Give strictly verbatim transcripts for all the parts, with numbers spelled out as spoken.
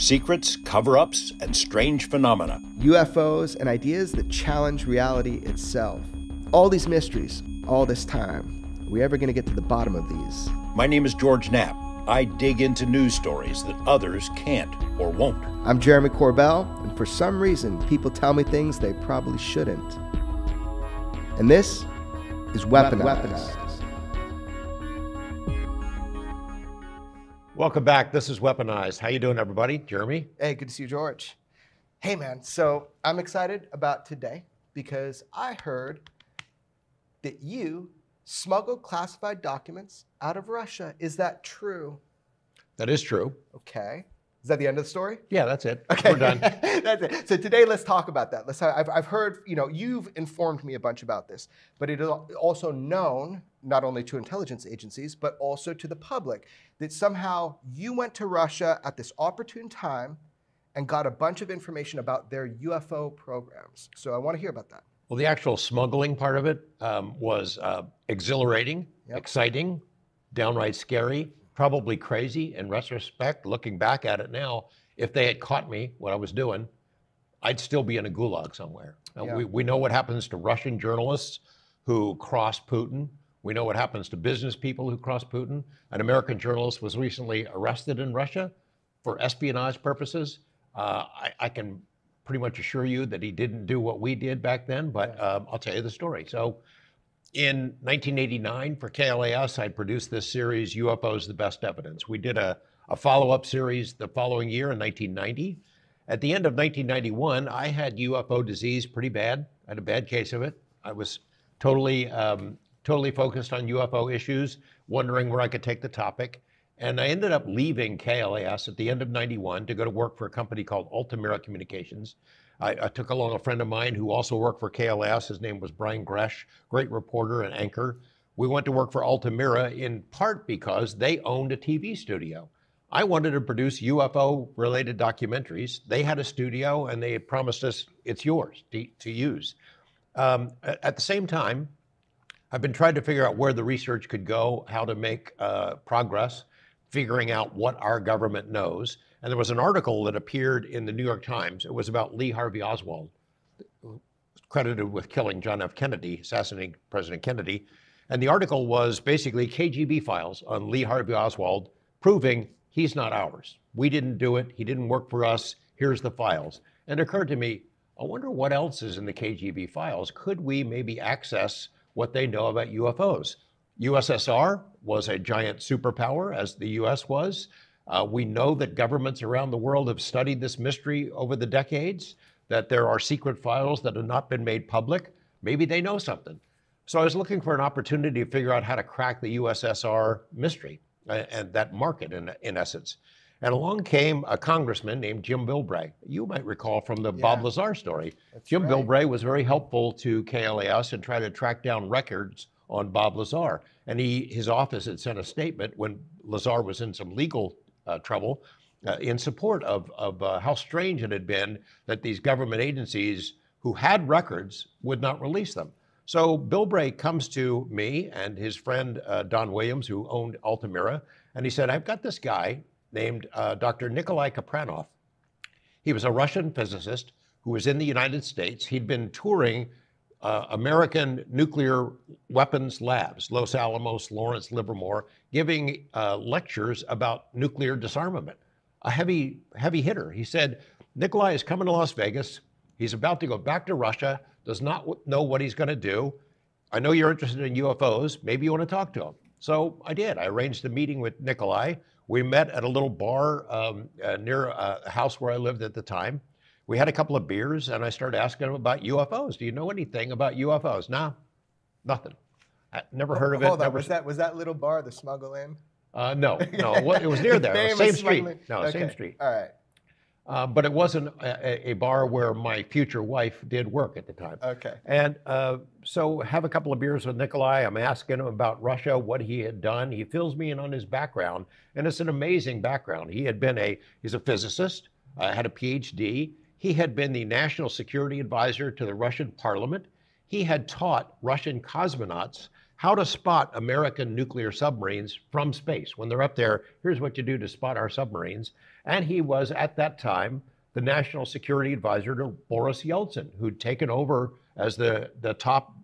secrets, cover-ups, and strange phenomena. U F Os and ideas that challenge reality itself. All these mysteries, all this time. Are we ever going to get to the bottom of these? My name is George Knapp. I dig into news stories that others can't or won't. I'm Jeremy Corbell, and for some reason, people tell me things they probably shouldn't. And this is Weaponized. Weaponized. Welcome back. This is Weaponized. How you doing, everybody? Jeremy? Hey, good to see you, George. Hey, man. So I'm excited about today because I heard that you smuggled classified documents out of Russia. Is that true? That is true. Okay. Is that the end of the story? Yeah, that's it. Okay. We're done. That's it. So today, let's talk about that. Let's. I've, I've heard, you know, you've informed me a bunch about this, but it is also known not only to intelligence agencies, but also to the public that somehow you went to Russia at this opportune time and got a bunch of information about their U F O programs. So I want to hear about that. Well, the actual smuggling part of it um, was uh, exhilarating, yep. Exciting, downright scary. Probably crazy in retrospect, looking back at it now. If they had caught me, what I was doing, I'd still be in a gulag somewhere. Yeah. We, we know what happens to Russian journalists who cross Putin. We know what happens to business people who cross Putin. An American journalist was recently arrested in Russia for espionage purposes. Uh, I, I can pretty much assure you that he didn't do what we did back then, but yeah. um, I'll tell you the story. So. In nineteen eighty-nine, for K L A S, I produced this series, U F Os, The Best Evidence. We did a, a follow-up series the following year in nineteen ninety. At the end of nineteen ninety-one, I had U F O disease pretty bad. I had a bad case of it. I was totally, um, totally focused on U F O issues, wondering where I could take the topic. And I ended up leaving K L A S at the end of ninety-one to go to work for a company called Altamira Communications. I, I took along a friend of mine who also worked for K L A S. His name was Brian Gresh, great reporter and anchor. We went to work for Altamira in part because they owned a T V studio. I wanted to produce U F O-related documentaries. They had a studio, and they had promised us, it's yours to, to use. Um, at, at the same time, I've been trying to figure out where the research could go, how to make uh, progress, figuring out what our government knows. And there was an article that appeared in the New York Times. It was about Lee Harvey Oswald, credited with killing John F. Kennedy, assassinating President Kennedy. And the article was basically K G B files on Lee Harvey Oswald, proving he's not ours. We didn't do it. He didn't work for us. Here's the files. And it occurred to me, I wonder what else is in the K G B files. Could we maybe access what they know about U F Os? U S S R was a giant superpower, as the U S was. Uh, we know that governments around the world have studied this mystery over the decades, that there are secret files that have not been made public. Maybe they know something. So I was looking for an opportunity to figure out how to crack the U S S R mystery uh, and that market, in, in essence. And along came a congressman named Jim Bilbray. You might recall from the yeah. Bob Lazar story. That's Jim right. Bilbray was very helpful to K L A S in trying to track down records on Bob Lazar. And he, his office had sent a statement when Lazar was in some legal Uh, trouble uh, in support of, of uh, how strange it had been that these government agencies who had records would not release them. So Bilbray comes to me and his friend uh, Don Williams, who owned Altamira, and he said, I've got this guy named uh, Doctor Nikolai Kapranov. He was a Russian physicist who was in the United States. He'd been touring uh, American nuclear weapons labs, Los Alamos, Lawrence, Livermore, giving uh, lectures about nuclear disarmament. A heavy, heavy hitter. He said, Nikolai is coming to Las Vegas. He's about to go back to Russia, does not w know what he's gonna do. I know you're interested in U F Os. Maybe you wanna talk to him. So I did. I arranged a meeting with Nikolai. We met at a little bar um, uh, near a house where I lived at the time. We had a couple of beers, and I started asking him about U F Os. Do you know anything about U F Os? Nah, nothing. I never heard of it. Hold on, was that, was that little bar the Smuggle Inn? Uh, no, no, it was near there, same street. No, okay. Same street. All right. Uh, but it wasn't a, a bar where my future wife did work at the time. Okay. And uh, so have a couple of beers with Nikolai. I'm asking him about Russia, what he had done. He fills me in on his background, and it's an amazing background. He had been a, he's a physicist, uh, had a P H D. He had been the national security advisor to the Russian parliament. He had taught Russian cosmonauts how to spot American nuclear submarines from space. When they're up there, here's what you do to spot our submarines. And he was, at that time, the national security advisor to Boris Yeltsin, who'd taken over as the, the top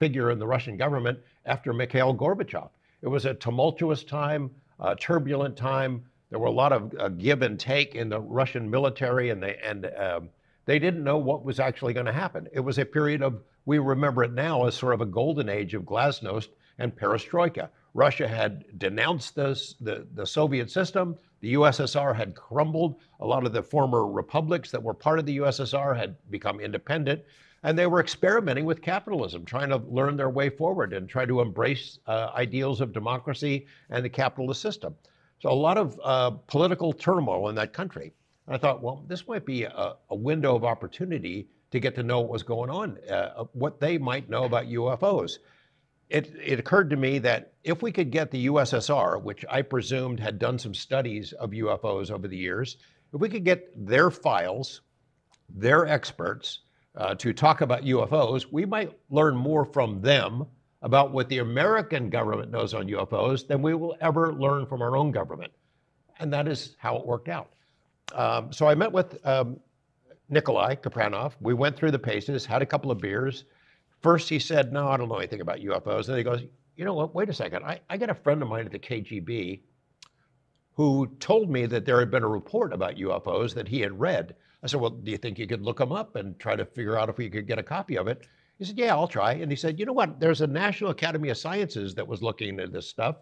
figure in the Russian government after Mikhail Gorbachev. It was a tumultuous time, a turbulent time. There were a lot of uh, give and take in the Russian military, and they, and um, they didn't know what was actually going to happen. It was a period of, we remember it now as sort of a golden age of glasnost and perestroika. Russia had denounced this, the, the Soviet system. The U S S R had crumbled. A lot of the former republics that were part of the U S S R had become independent. And they were experimenting with capitalism, trying to learn their way forward and try to embrace uh, ideals of democracy and the capitalist system. So a lot of uh, political turmoil in that country. And I thought, well, this might be a, a window of opportunity to get to know what was going on, uh, what they might know about U F Os. It, it occurred to me that if we could get the U S S R, which I presumed had done some studies of U F Os over the years, if we could get their files, their experts, uh, to talk about U F Os, we might learn more from them about what the American government knows on U F Os than we will ever learn from our own government. And that is how it worked out. Um, so I met with um, Nikolai Kapranov. We went through the paces, had a couple of beers. First, he said, no, I don't know anything about U F Os. And then he goes, you know what, wait a second. I, I got a friend of mine at the K G B who told me that there had been a report about U F Os that he had read. I said, well, do you think you could look them up and try to figure out if we could get a copy of it? He said, yeah, I'll try. And he said, you know what, there's a National Academy of Sciences that was looking at this stuff.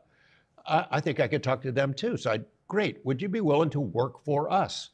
I, I think I could talk to them too. So I, great, would you be willing to work for us?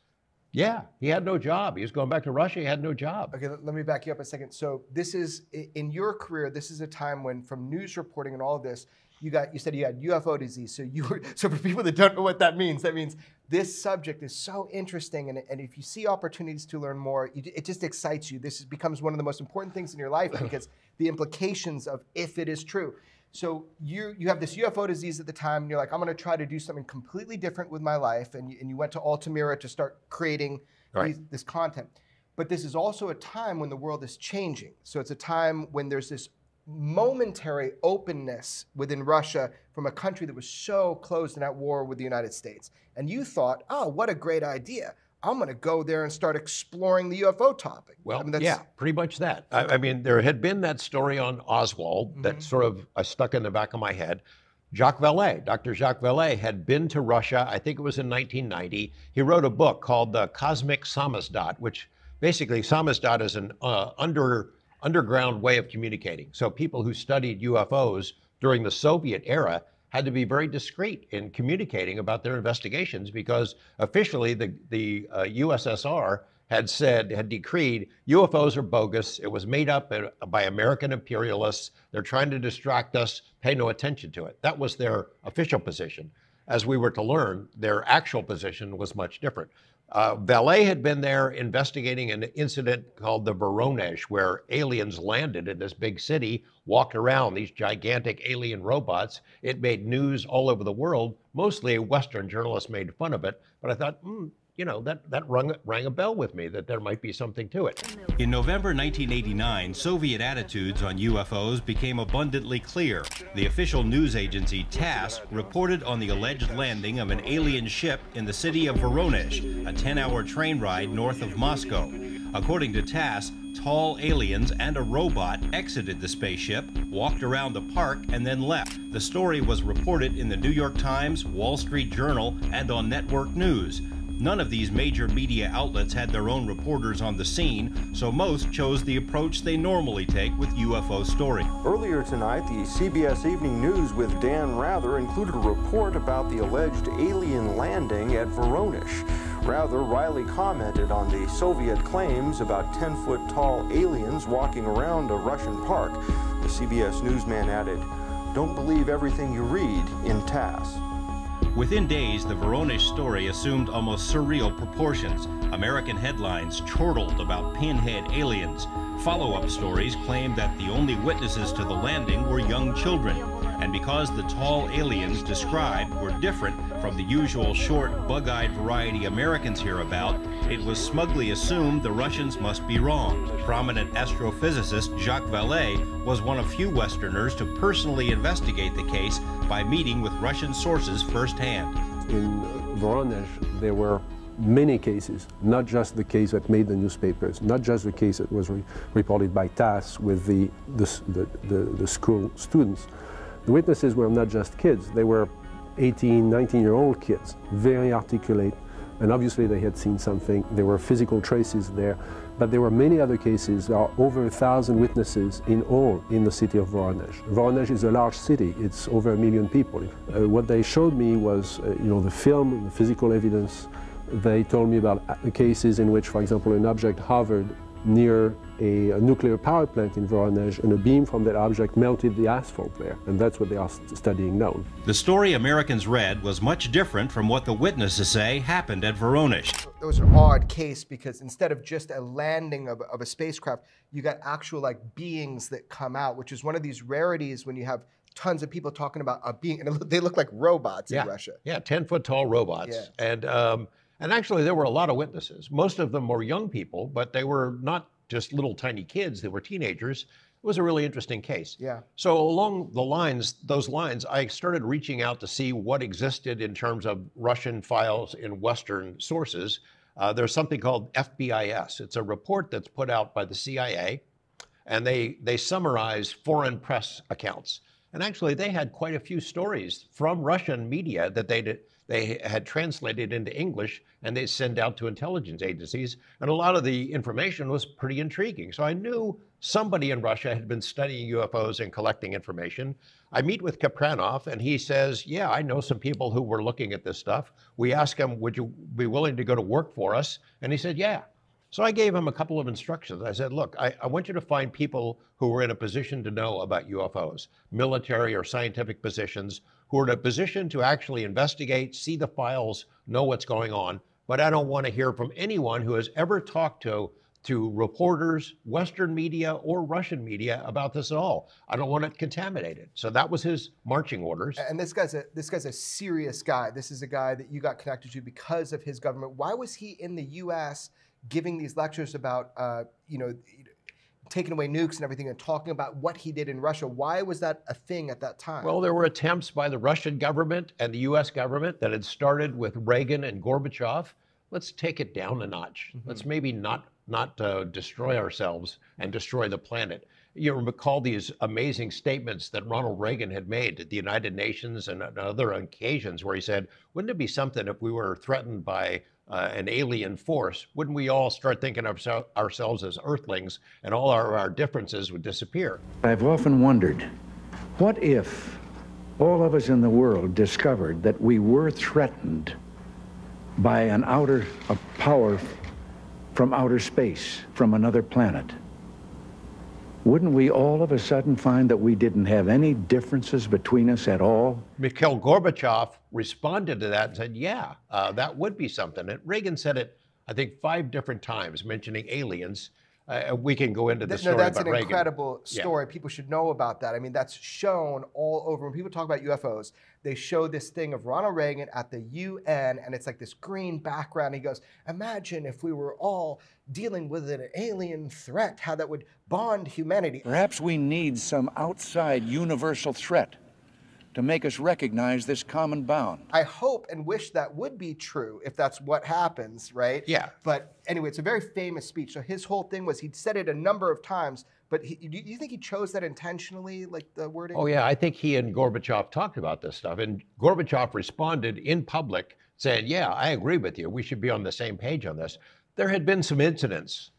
Yeah, he had no job. He was going back to Russia. He had no job. Okay, let me back you up a second. So this is, in your career, this is a time when, from news reporting and all of this, you got, you said you had U F O disease. So you were, so for people that don't know what that means, that means this subject is so interesting. And, and if you see opportunities to learn more, you, it just excites you. This is, becomes one of the most important things in your life because the implications of if it is true. So you, you have this U F O disease at the time, and you're like, I'm going to try to do something completely different with my life. And you, and you went to Altamira to start creating right. these, this content. But this is also a time when the world is changing. So it's a time when there's this momentary openness within Russia from a country that was so closed and at war with the United States. And you thought, oh, what a great idea. I'm going to go there and start exploring the U F O topic. Well, I mean, that's... yeah, pretty much that. I, I mean, there had been that story on Oswald mm-hmm. that sort of uh, stuck in the back of my head. Jacques Vallée, Doctor Jacques Vallée had been to Russia, I think it was in nineteen ninety. He wrote a book called The Cosmic Samizdat, which basically samizdat is an uh, under, underground way of communicating. So people who studied U F Os during the Soviet era had to be very discreet in communicating about their investigations because officially the, the uh, U S S R had said, had decreed, U F Os are bogus. It was made up by American imperialists. They're trying to distract us. Pay no attention to it. That was their official position. As we were to learn, their actual position was much different. Uh, Vallée had been there investigating an incident called the Voronezh, where aliens landed in this big city, walked around these gigantic alien robots. It made news all over the world. Mostly Western journalists made fun of it, but I thought, mm, you know, that, that rung, rang a bell with me that there might be something to it. In November nineteen eighty-nine, Soviet attitudes on U F Os became abundantly clear. The official news agency TASS reported on the alleged landing of an alien ship in the city of Voronezh, a ten-hour train ride north of Moscow. According to TASS, tall aliens and a robot exited the spaceship, walked around the park, and then left. The story was reported in the New York Times, Wall Street Journal, and on network news. None of these major media outlets had their own reporters on the scene, so most chose the approach they normally take with U F O story. Earlier tonight, the C B S Evening News with Dan Rather included a report about the alleged alien landing at Voronezh. Rather wryly commented on the Soviet claims about ten-foot-tall aliens walking around a Russian park. The C B S newsman added, "Don't believe everything you read in TASS." Within days, the Voronezh story assumed almost surreal proportions. American headlines chortled about pinhead aliens. Follow-up stories claimed that the only witnesses to the landing were young children. And because the tall aliens described were different, From the usual short, bug-eyed variety Americans hear about, it was smugly assumed the Russians must be wrong. Prominent astrophysicist Jacques Vallée was one of few Westerners to personally investigate the case by meeting with Russian sources firsthand. In Voronezh, there were many cases, not just the case that made the newspapers, not just the case that was re reported by TASS with the, the, the, the, the school students. The witnesses were not just kids, they were eighteen, nineteen-year-old kids, very articulate, and obviously they had seen something. There were physical traces there, but there were many other cases. There are over a thousand witnesses in all in the city of Voronezh. Voronezh is a large city. It's over a million people. Uh, what they showed me was, uh, you know, the film, the physical evidence. They told me about cases in which, for example, an object hovered near a, a nuclear power plant in Voronezh, and a beam from that object melted the asphalt there, and that's what they are st studying now. The story Americans read was much different from what the witnesses say happened at Voronezh. It was an odd case because instead of just a landing of, of a spacecraft, you got actual like beings that come out, which is one of these rarities when you have tons of people talking about a being, and they look like robots yeah. in Russia. Yeah, ten-foot-tall robots. Yeah. And, um, and actually, there were a lot of witnesses. Most of them were young people, but they were not just little tiny kids, they were teenagers. It was a really interesting case. Yeah. So along the lines, those lines, I started reaching out to see what existed in terms of Russian files in Western sources. Uh, there's something called F B I S. It's a report that's put out by the C I A, and they, they summarize foreign press accounts. And actually, they had quite a few stories from Russian media that they did. They had translated into English, and they send out to intelligence agencies. And a lot of the information was pretty intriguing. So I knew somebody in Russia had been studying U F Os and collecting information. I meet with Kapranov, and he says, yeah, I know some people who were looking at this stuff. We asked him, would you be willing to go to work for us? And he said, yeah. So I gave him a couple of instructions. I said, look, I, I want you to find people who were in a position to know about U F Os, military or scientific positions, who are in a position to actually investigate, see the files, know what's going on. But I don't want to hear from anyone who has ever talked to, to reporters, Western media or Russian media about this at all. I don't want it contaminated. So that was his marching orders. And this guy's a, this guy's a serious guy. This is a guy that you got connected to because of his government. Why was he in the U S giving these lectures about, uh, you know, taking away nukes and everything and talking about what he did in Russia? Why was that a thing at that time? Well, there were attempts by the Russian government and the U S government that had started with Reagan and Gorbachev. Let's take it down a notch. Mm-hmm. Let's maybe not, not uh, destroy ourselves and destroy the planet. You recall these amazing statements that Ronald Reagan had made at the United Nations and on other occasions where he said, wouldn't it be something if we were threatened by Uh, an alien force? Wouldn't we all start thinking of so ourselves as Earthlings, and all our, our differences would disappear? I've often wondered, what if all of us in the world discovered that we were threatened by an outer a power from outer space, from another planet? Wouldn't we all of a sudden find that we didn't have any differences between us at all? Mikhail Gorbachev responded to that and said, yeah, uh, that would be something. And Reagan said it, I think, five different times, mentioning aliens. Uh, we can go into the no, story about Reagan. That's an Reagan. incredible story. Yeah. People should know about that. I mean, that's shown all over. When people talk about U F Os, they show this thing of Ronald Reagan at the U N, and it's like this green background. He goes, imagine if we were all dealing with an alien threat, how that would bond humanity. Perhaps we need some outside universal threat to make us recognize this common bond. I hope and wish that would be true if that's what happens, right? Yeah. But anyway, it's a very famous speech. So his whole thing was, he'd said it a number of times, but he, do you think he chose that intentionally, like the wording? Oh yeah, I think he and Gorbachev talked about this stuff, and Gorbachev responded in public saying, yeah, I agree with you. We should be on the same page on this. There had been some incidents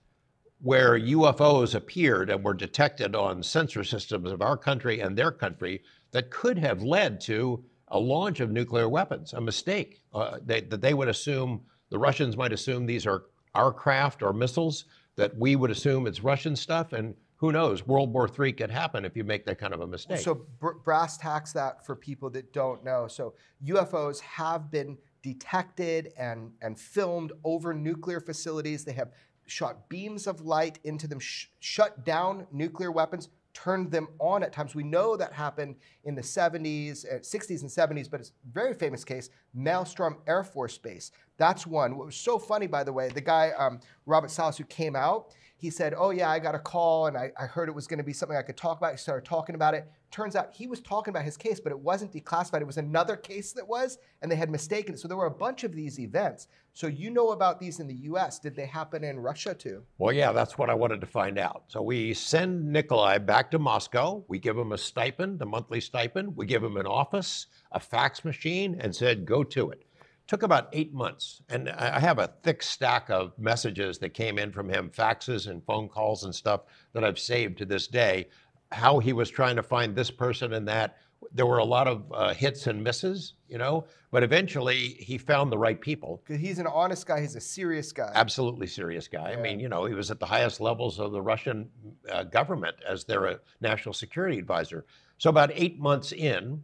where U F Os appeared and were detected on sensor systems of our country and their country that could have led to a launch of nuclear weapons, a mistake. Uh, they, that they would assume, the Russians might assume these are our craft or missiles, that we would assume it's Russian stuff, and who knows, World War Three could happen if you make that kind of a mistake. So br brass tacks that for people that don't know. So U F Os have been detected and, and filmed over nuclear facilities. They have shot beams of light into them, sh shut down nuclear weapons, turned them on at times. We know that happened in the seventies, sixties and seventies, but it's a very famous case, Maelstrom Air Force Base. That's one. What was so funny, by the way, the guy, um, Robert Salas, who came out, he said, oh yeah, I got a call and I, I heard it was gonna be something I could talk about. He started talking about it. Turns out he was talking about his case, but it wasn't declassified. It was another case that was, and they had mistaken it. So there were a bunch of these events. So you know about these in the U S. Did they happen in Russia too? Well, yeah, that's what I wanted to find out. So we send Nikolai back to Moscow. We give him a stipend, a monthly stipend. We give him an office, a fax machine, and said, go to it. Took about eight months. And I have a thick stack of messages that came in from him, faxes and phone calls and stuff that I've saved to this day, how he was trying to find this person and that. There were a lot of uh, hits and misses, you know, but eventually he found the right people. Because he's an honest guy, he's a serious guy. Absolutely serious guy. Yeah. I mean, you know, he was at the highest levels of the Russian uh, government as their uh, national security advisor. So about eight months in,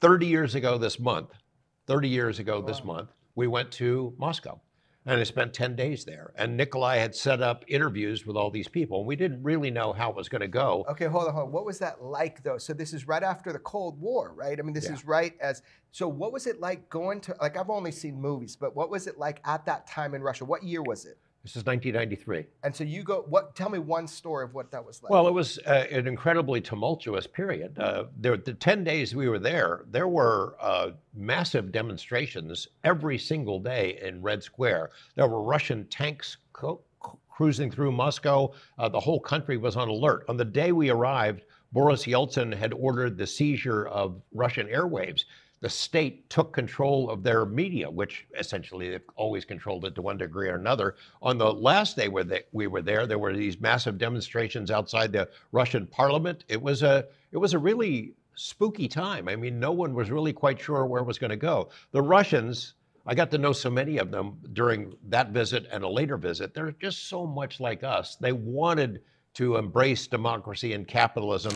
thirty years ago this month, thirty years ago this month, we went to Moscow and I spent ten days there. And Nikolai had set up interviews with all these people and we didn't really know how it was gonna go. Okay, hold on, hold on. What was that like though? So this is right after the Cold War, right? I mean, this yeah. is right as, so what was it like going to, like I've only seen movies, but what was it like at that time in Russia? What year was it? This is nineteen ninety-three. And so you go, what? Tell me one story of what that was like. Well, it was uh, an incredibly tumultuous period. Uh, there, the ten days we were there, there were uh, massive demonstrations every single day in Red Square. There were Russian tanks co cruising through Moscow. Uh, the whole country was on alert. On the day we arrived, Boris Yeltsin had ordered the seizure of Russian airwaves. The state took control of their media, which essentially they've always controlled it to one degree or another. On the last day where we were there, there were these massive demonstrations outside the Russian parliament. It was a, it was a really spooky time. I mean, no one was really quite sure where it was going to go. The Russians, I got to know so many of them during that visit and a later visit. They're just so much like us. They wanted to embrace democracy and capitalism.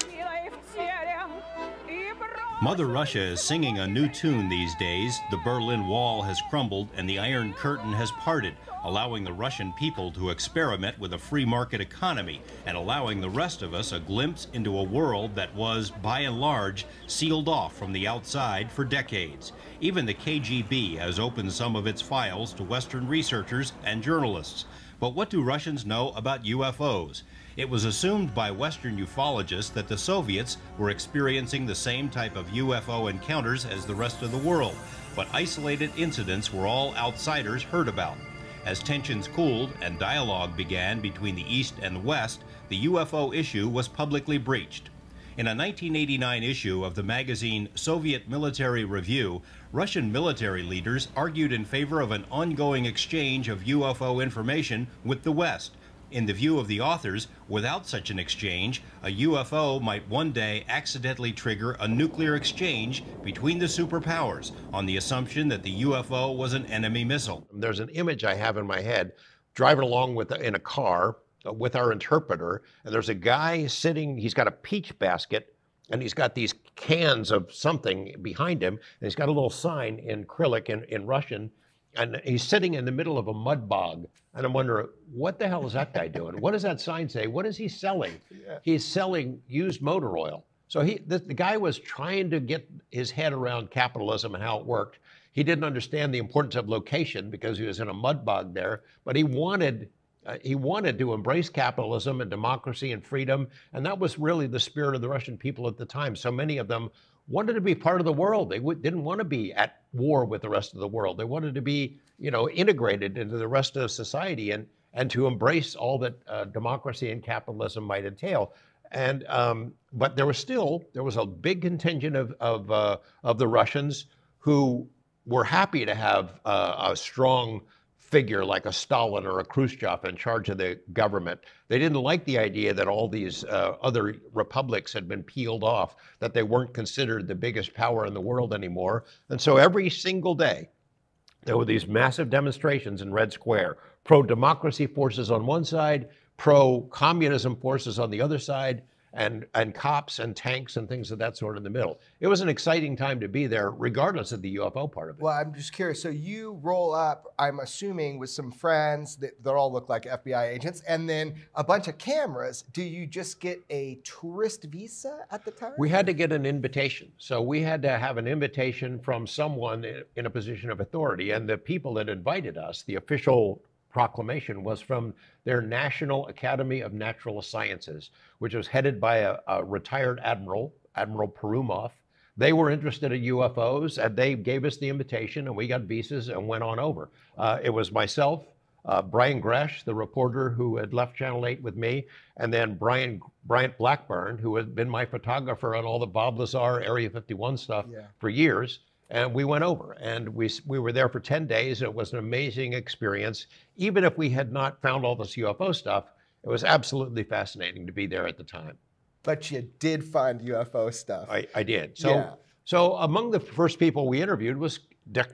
Mother Russia is singing a new tune these days. The Berlin Wall has crumbled and the Iron Curtain has parted, allowing the Russian people to experiment with a free market economy and allowing the rest of us a glimpse into a world that was, by and large, sealed off from the outside for decades. Even the K G B has opened some of its files to Western researchers and journalists. But what do Russians know about U F Os? It was assumed by Western ufologists that the Soviets were experiencing the same type of U F O encounters as the rest of the world, but isolated incidents were all outsiders heard about. As tensions cooled and dialogue began between the East and the West, the U F O issue was publicly breached. In a nineteen eighty-nine issue of the magazine Soviet Military Review, Russian military leaders argued in favor of an ongoing exchange of U F O information with the West. In the view of the authors, without such an exchange, a U F O might one day accidentally trigger a nuclear exchange between the superpowers on the assumption that the U F O was an enemy missile. There's an image I have in my head, driving along with in a car uh, with our interpreter, and there's a guy sitting, he's got a peach basket, and he's got these cans of something behind him, and he's got a little sign in Cyrillic in, in Russian, and he's sitting in the middle of a mud bog. And I'm wondering, what the hell is that guy doing? What does that sign say? What is he selling? Yeah. He's selling used motor oil. So he, the, the guy was trying to get his head around capitalism and how it worked. He didn't understand the importance of location because he was in a mud bog there, but he wanted, uh, he wanted to embrace capitalism and democracy and freedom. And that was really the spirit of the Russian people at the time. So many of them wanted to be part of the world. They didn't want to be at war with the rest of the world. They wanted to be, you know, integrated into the rest of society and, and to embrace all that uh, democracy and capitalism might entail. And, um, but there was still, there was a big contingent of, of, uh, of the Russians who were happy to have uh, a strong figure like a Stalin or a Khrushchev in charge of the government. They didn't like the idea that all these uh, other republics had been peeled off, that they weren't considered the biggest power in the world anymore. And so every single day, there were these massive demonstrations in Red Square, pro-democracy forces on one side, pro-communism forces on the other side, and, and cops and tanks and things of that sort in the middle. It was an exciting time to be there, regardless of the U F O part of it. Well, I'm just curious. So you roll up, I'm assuming, with some friends that, that all look like F B I agents, and then a bunch of cameras. Do you just get a tourist visa at the time? We had to get an invitation. So we had to have an invitation from someone in a position of authority, and the people that invited us, the official proclamation was from their National Academy of Natural Sciences, which was headed by a, a retired admiral, Admiral Perumov. They were interested in U F Os, and they gave us the invitation, and we got visas and went on over. Uh, it was myself, uh, Brian Gresh, the reporter who had left Channel eight with me, and then Brian Bryant Blackburn, who had been my photographer on all the Bob Lazar Area fifty-one stuff yeah. for years. And we went over, and we, we were there for ten days. It was an amazing experience. Even if we had not found all this U F O stuff, it was absolutely fascinating to be there at the time. But you did find U F O stuff. I, I did. So, yeah. so among the first people we interviewed was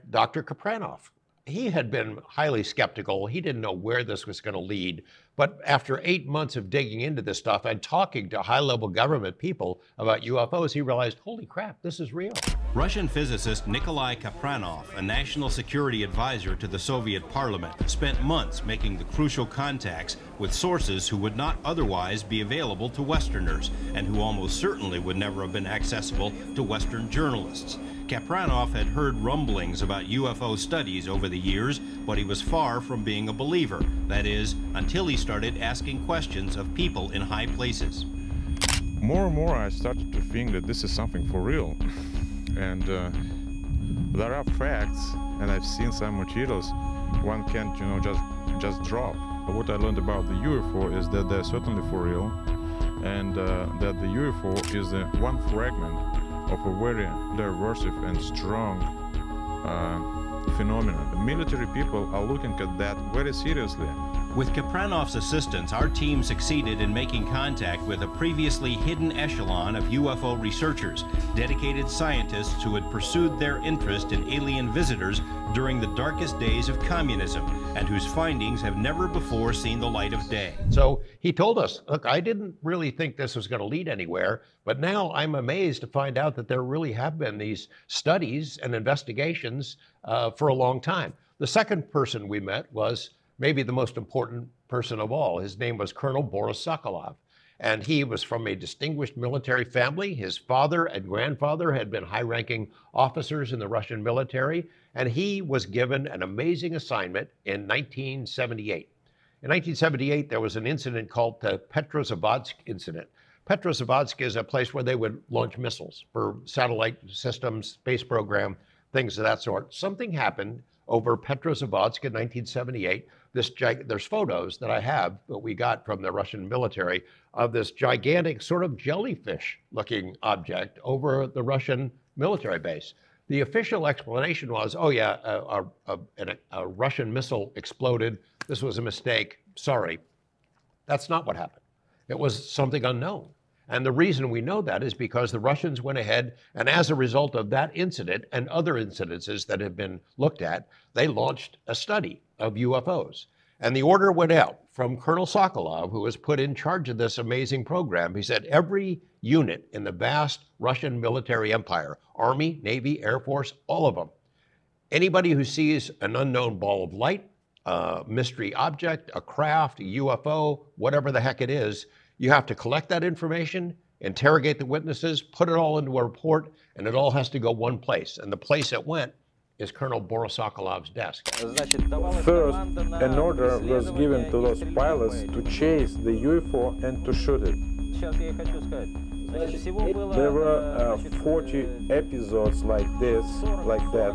Doctor Kapranov. He had been highly skeptical. He didn't know where this was going to lead. But after eight months of digging into this stuff and talking to high-level government people about U F Os, he realized, holy crap, this is real. Russian physicist Nikolai Kapranov, a national security advisor to the Soviet parliament, spent months making the crucial contacts with sources who would not otherwise be available to Westerners and who almost certainly would never have been accessible to Western journalists. Kapranov had heard rumblings about U F O studies over the years, but he was far from being a believer. That is, until he started asking questions of people in high places. More and more I started to think that this is something for real. And uh, there are facts, and I've seen some materials one can't, you know, just, just drop. But what I learned about the U F O is that they're certainly for real, and uh, that the U F O is uh, one fragment of a very diverse and strong uh, phenomenon. The military people are looking at that very seriously. With Kapranov's assistance, our team succeeded in making contact with a previously hidden echelon of U F O researchers, dedicated scientists who had pursued their interest in alien visitors during the darkest days of communism, and whose findings have never before seen the light of day. So he told us, look, I didn't really think this was going to lead anywhere, but now I'm amazed to find out that there really have been these studies and investigations uh, for a long time. The second person we met was maybe the most important person of all. His name was Colonel Boris Sokolov, and he was from a distinguished military family. His father and grandfather had been high-ranking officers in the Russian military, and he was given an amazing assignment in nineteen seventy-eight. In nineteen seventy-eight, there was an incident called the Petrozavodsk incident. Petrozavodsk is a place where they would launch missiles for satellite systems, space program, things of that sort. Something happened over Petrozavodsk in nineteen seventy-eight. This gig there's photos that I have that we got from the Russian military of this gigantic sort of jellyfish-looking object over the Russian military base. The official explanation was, oh yeah, a, a, a, a Russian missile exploded. This was a mistake. Sorry. That's not what happened. It was something unknown. And the reason we know that is because the Russians went ahead, and as a result of that incident and other incidences that have been looked at, they launched a study of U F Os. And the order went out from Colonel Sokolov, who was put in charge of this amazing program. He said every unit in the vast Russian military empire, Army, Navy, Air Force, all of them, anybody who sees an unknown ball of light, a mystery object, a craft, a U F O, whatever the heck it is, you have to collect that information, interrogate the witnesses, put it all into a report, and it all has to go one place. And the place it went is Colonel Boris Sokolov's desk. First, an order was given to those pilots to chase the U F O and to shoot it. There were uh, forty episodes like this, like that.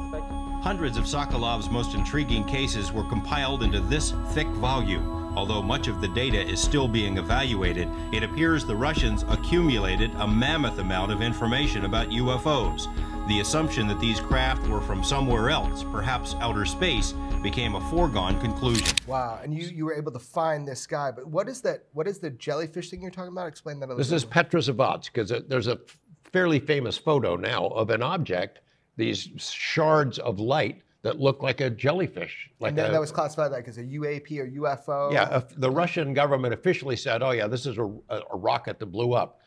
Hundreds of Sokolov's most intriguing cases were compiled into this thick volume. Although much of the data is still being evaluated, it appears the Russians accumulated a mammoth amount of information about U F Os. The assumption that these craft were from somewhere else, perhaps outer space, became a foregone conclusion. Wow, and you, you were able to find this guy, but what is that? What is the jellyfish thing you're talking about? Explain that a little bit. This is Petrozavodsk, because there's a fairly famous photo now of an object, these shards of light, that looked like a jellyfish. Like and then a, that was classified like as a U A P or U F O? Yeah, the Russian government officially said, oh yeah, this is a, a rocket that blew up.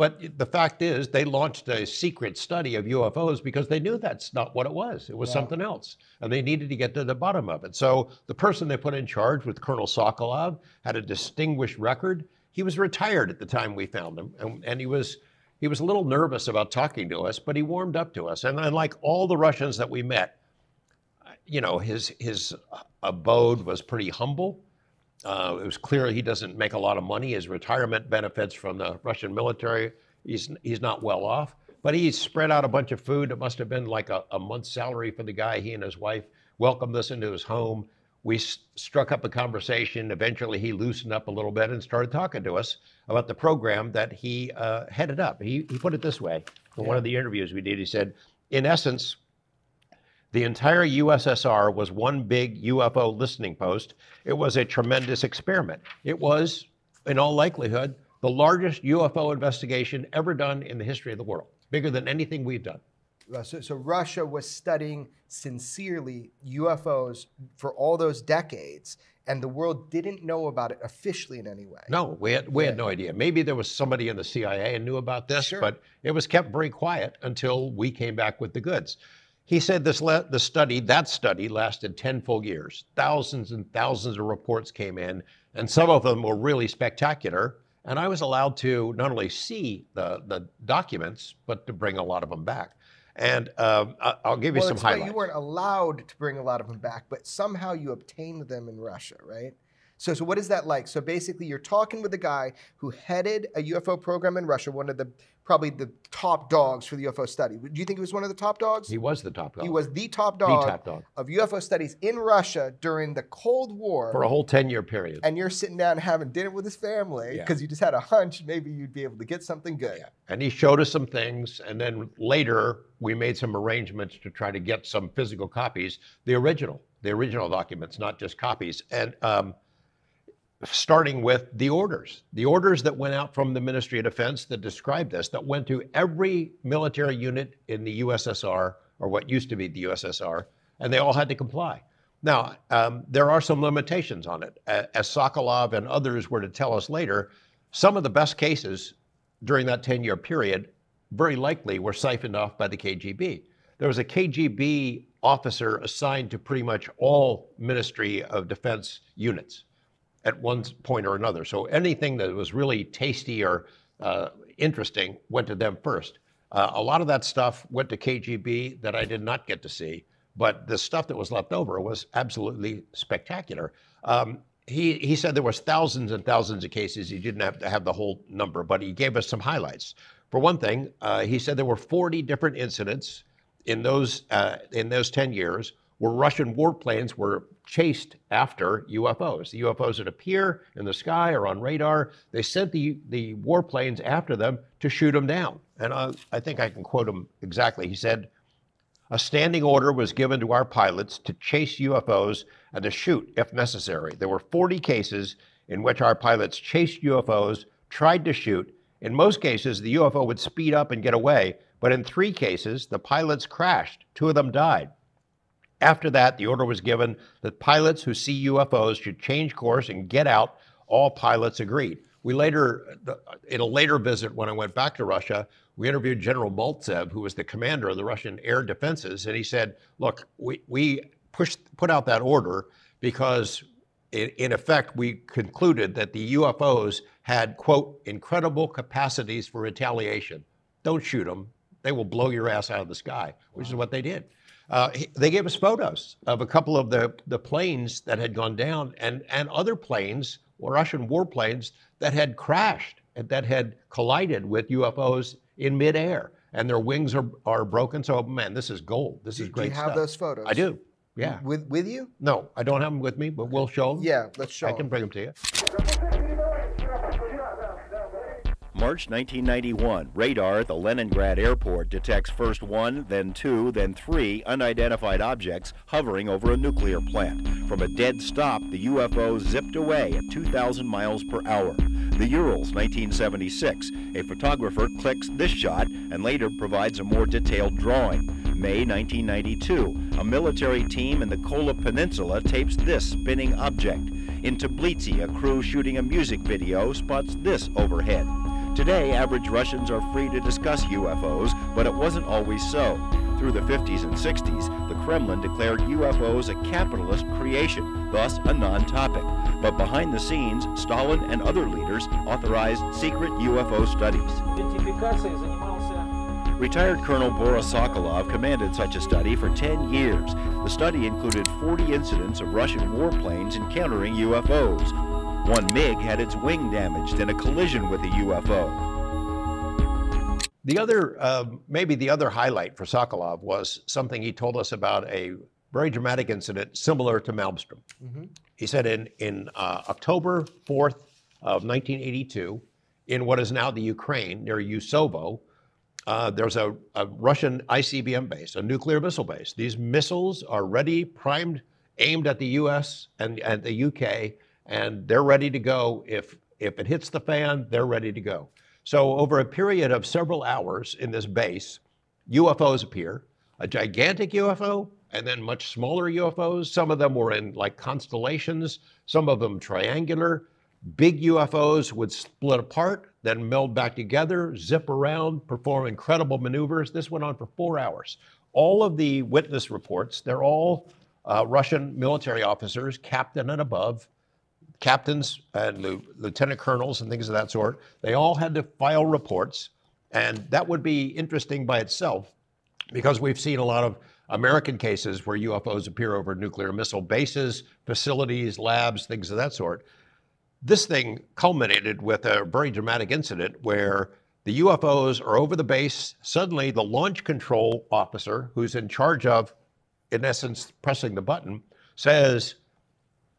But the fact is, they launched a secret study of U F Os because they knew that's not what it was. It was yeah. something else. And they needed to get to the bottom of it. So the person they put in charge with Colonel Sokolov had a distinguished record. He was retired at the time we found him. And, and he was he was a little nervous about talking to us, but he warmed up to us. And unlike all the Russians that we met, you know, his, his abode was pretty humble. Uh, it was clear he doesn't make a lot of money. His retirement benefits from the Russian military, he's, he's not well off. But he spread out a bunch of food. It must have been like a, a month's salary for the guy. He and his wife welcomed us into his home. We st- struck up a conversation. Eventually, he loosened up a little bit and started talking to us about the program that he uh, headed up. He, he put it this way. In yeah. one of the interviews we did, he said, in essence, the entire U S S R was one big U F O listening post. It was a tremendous experiment. It was, in all likelihood, the largest U F O investigation ever done in the history of the world, bigger than anything we've done. So, so Russia was studying sincerely U F Os for all those decades, and the world didn't know about it officially in any way. No, we had, we yeah. had no idea. Maybe there was somebody in the C I A and knew about this, sure. but it was kept very quiet until we came back with the goods. He said this le- the study, that study lasted ten full years. Thousands and thousands of reports came in, and some of them were really spectacular. And I was allowed to not only see the, the documents, but to bring a lot of them back. And um, I'll give you well, some highlights. You weren't allowed to bring a lot of them back, but somehow you obtained them in Russia, right? So, so what is that like? So basically you're talking with a guy who headed a U F O program in Russia, one of the probably the top dogs for the U F O study. Do you think he was one of the top dogs? He was the top dog. He was the top dog, the top dog. of U F O studies in Russia during the Cold War. For a whole ten-year period. And you're sitting down having dinner with his family because yeah. you just had a hunch maybe you'd be able to get something good. Yeah. And he showed us some things, and then later we made some arrangements to try to get some physical copies, the original, the original documents, not just copies. And um, starting with the orders, the orders that went out from the Ministry of Defense that described this, that went to every military unit in the U S S R, or what used to be the U S S R, and they all had to comply. Now, um, there are some limitations on it. As Sokolov and others were to tell us later, some of the best cases during that ten-year period very likely were siphoned off by the K G B. There was a K G B officer assigned to pretty much all Ministry of Defense units at one point or another. So anything that was really tasty or uh, interesting went to them first. Uh, a lot of that stuff went to K G B that I did not get to see, but the stuff that was left over was absolutely spectacular. Um, he, he said there was thousands and thousands of cases. He didn't have to have the whole number, but he gave us some highlights. For one thing, uh, he said there were forty different incidents in those, uh, in those ten years where Russian warplanes were chased after U F Os. The U F Os would appear in the sky or on radar. They sent the, the warplanes after them to shoot them down. And I, I think I can quote him exactly. He said, a standing order was given to our pilots to chase U F Os and to shoot if necessary. There were forty cases in which our pilots chased U F Os, tried to shoot. In most cases, the U F O would speed up and get away. But in three cases, the pilots crashed. Two of them died. After that, the order was given that pilots who see U F Os should change course and get out. All pilots agreed. We later, in a later visit when I went back to Russia, we interviewed General Maltsev, who was the commander of the Russian air defenses, and he said, look, we, we pushed, put out that order because, in, in effect, we concluded that the U F Os had, quote, incredible capacities for retaliation. Don't shoot them. They will blow your ass out of the sky, which wow. is what they did. Uh, they gave us photos of a couple of the, the planes that had gone down and, and other planes, Russian warplanes, that had crashed and that had collided with U F Os in midair. And their wings are, are broken. So, man, this is gold. This is do, great stuff. Do you have stuff. those photos? I do, yeah. With, with you? No, I don't have them with me, but we'll show them. Yeah, let's show them. I can bring them to you. March nineteen ninety-one, radar at the Leningrad airport detects first one, then two, then three unidentified objects hovering over a nuclear plant. From a dead stop, the U F O zipped away at two thousand miles per hour. The Urals, nineteen seventy-six, a photographer clicks this shot and later provides a more detailed drawing. May nineteen ninety-two, a military team in the Kola Peninsula tapes this spinning object. In Tbilisi, a crew shooting a music video spots this overhead. Today, average Russians are free to discuss U F Os, but it wasn't always so. Through the fifties and sixties, the Kremlin declared U F Os a capitalist creation, thus a non-topic. But behind the scenes, Stalin and other leaders authorized secret U F O studies. Retired Colonel Boris Sokolov commanded such a study for ten years. The study included forty incidents of Russian warplanes encountering U F Os. One MiG had its wing damaged in a collision with a U F O. The other, uh, maybe the other highlight for Sokolov was something he told us about, a very dramatic incident similar to Malmstrom. Mm-hmm. He said in, in uh, October fourth of nineteen eighty-two, in what is now the Ukraine, near Yusovo, Uh, there's a, a Russian I C B M base, a nuclear missile base. These missiles are ready, primed, aimed at the U S and, and the U K, and they're ready to go. If, if it hits the fan, they're ready to go. So over a period of several hours in this base, U F Os appear, a gigantic U F O, and then much smaller U F Os. Some of them were in like constellations, some of them triangular. Big U F Os would split apart, then meld back together, zip around, perform incredible maneuvers. This went on for four hours. All of the witness reports, they're all uh, Russian military officers, captain and above, captains and lieutenant colonels and things of that sort. They all had to file reports, and that would be interesting by itself because we've seen a lot of American cases where U F Os appear over nuclear missile bases, facilities, labs, things of that sort. This thing culminated with a very dramatic incident where the U F Os are over the base. Suddenly, the launch control officer, who's in charge of, in essence, pressing the button, says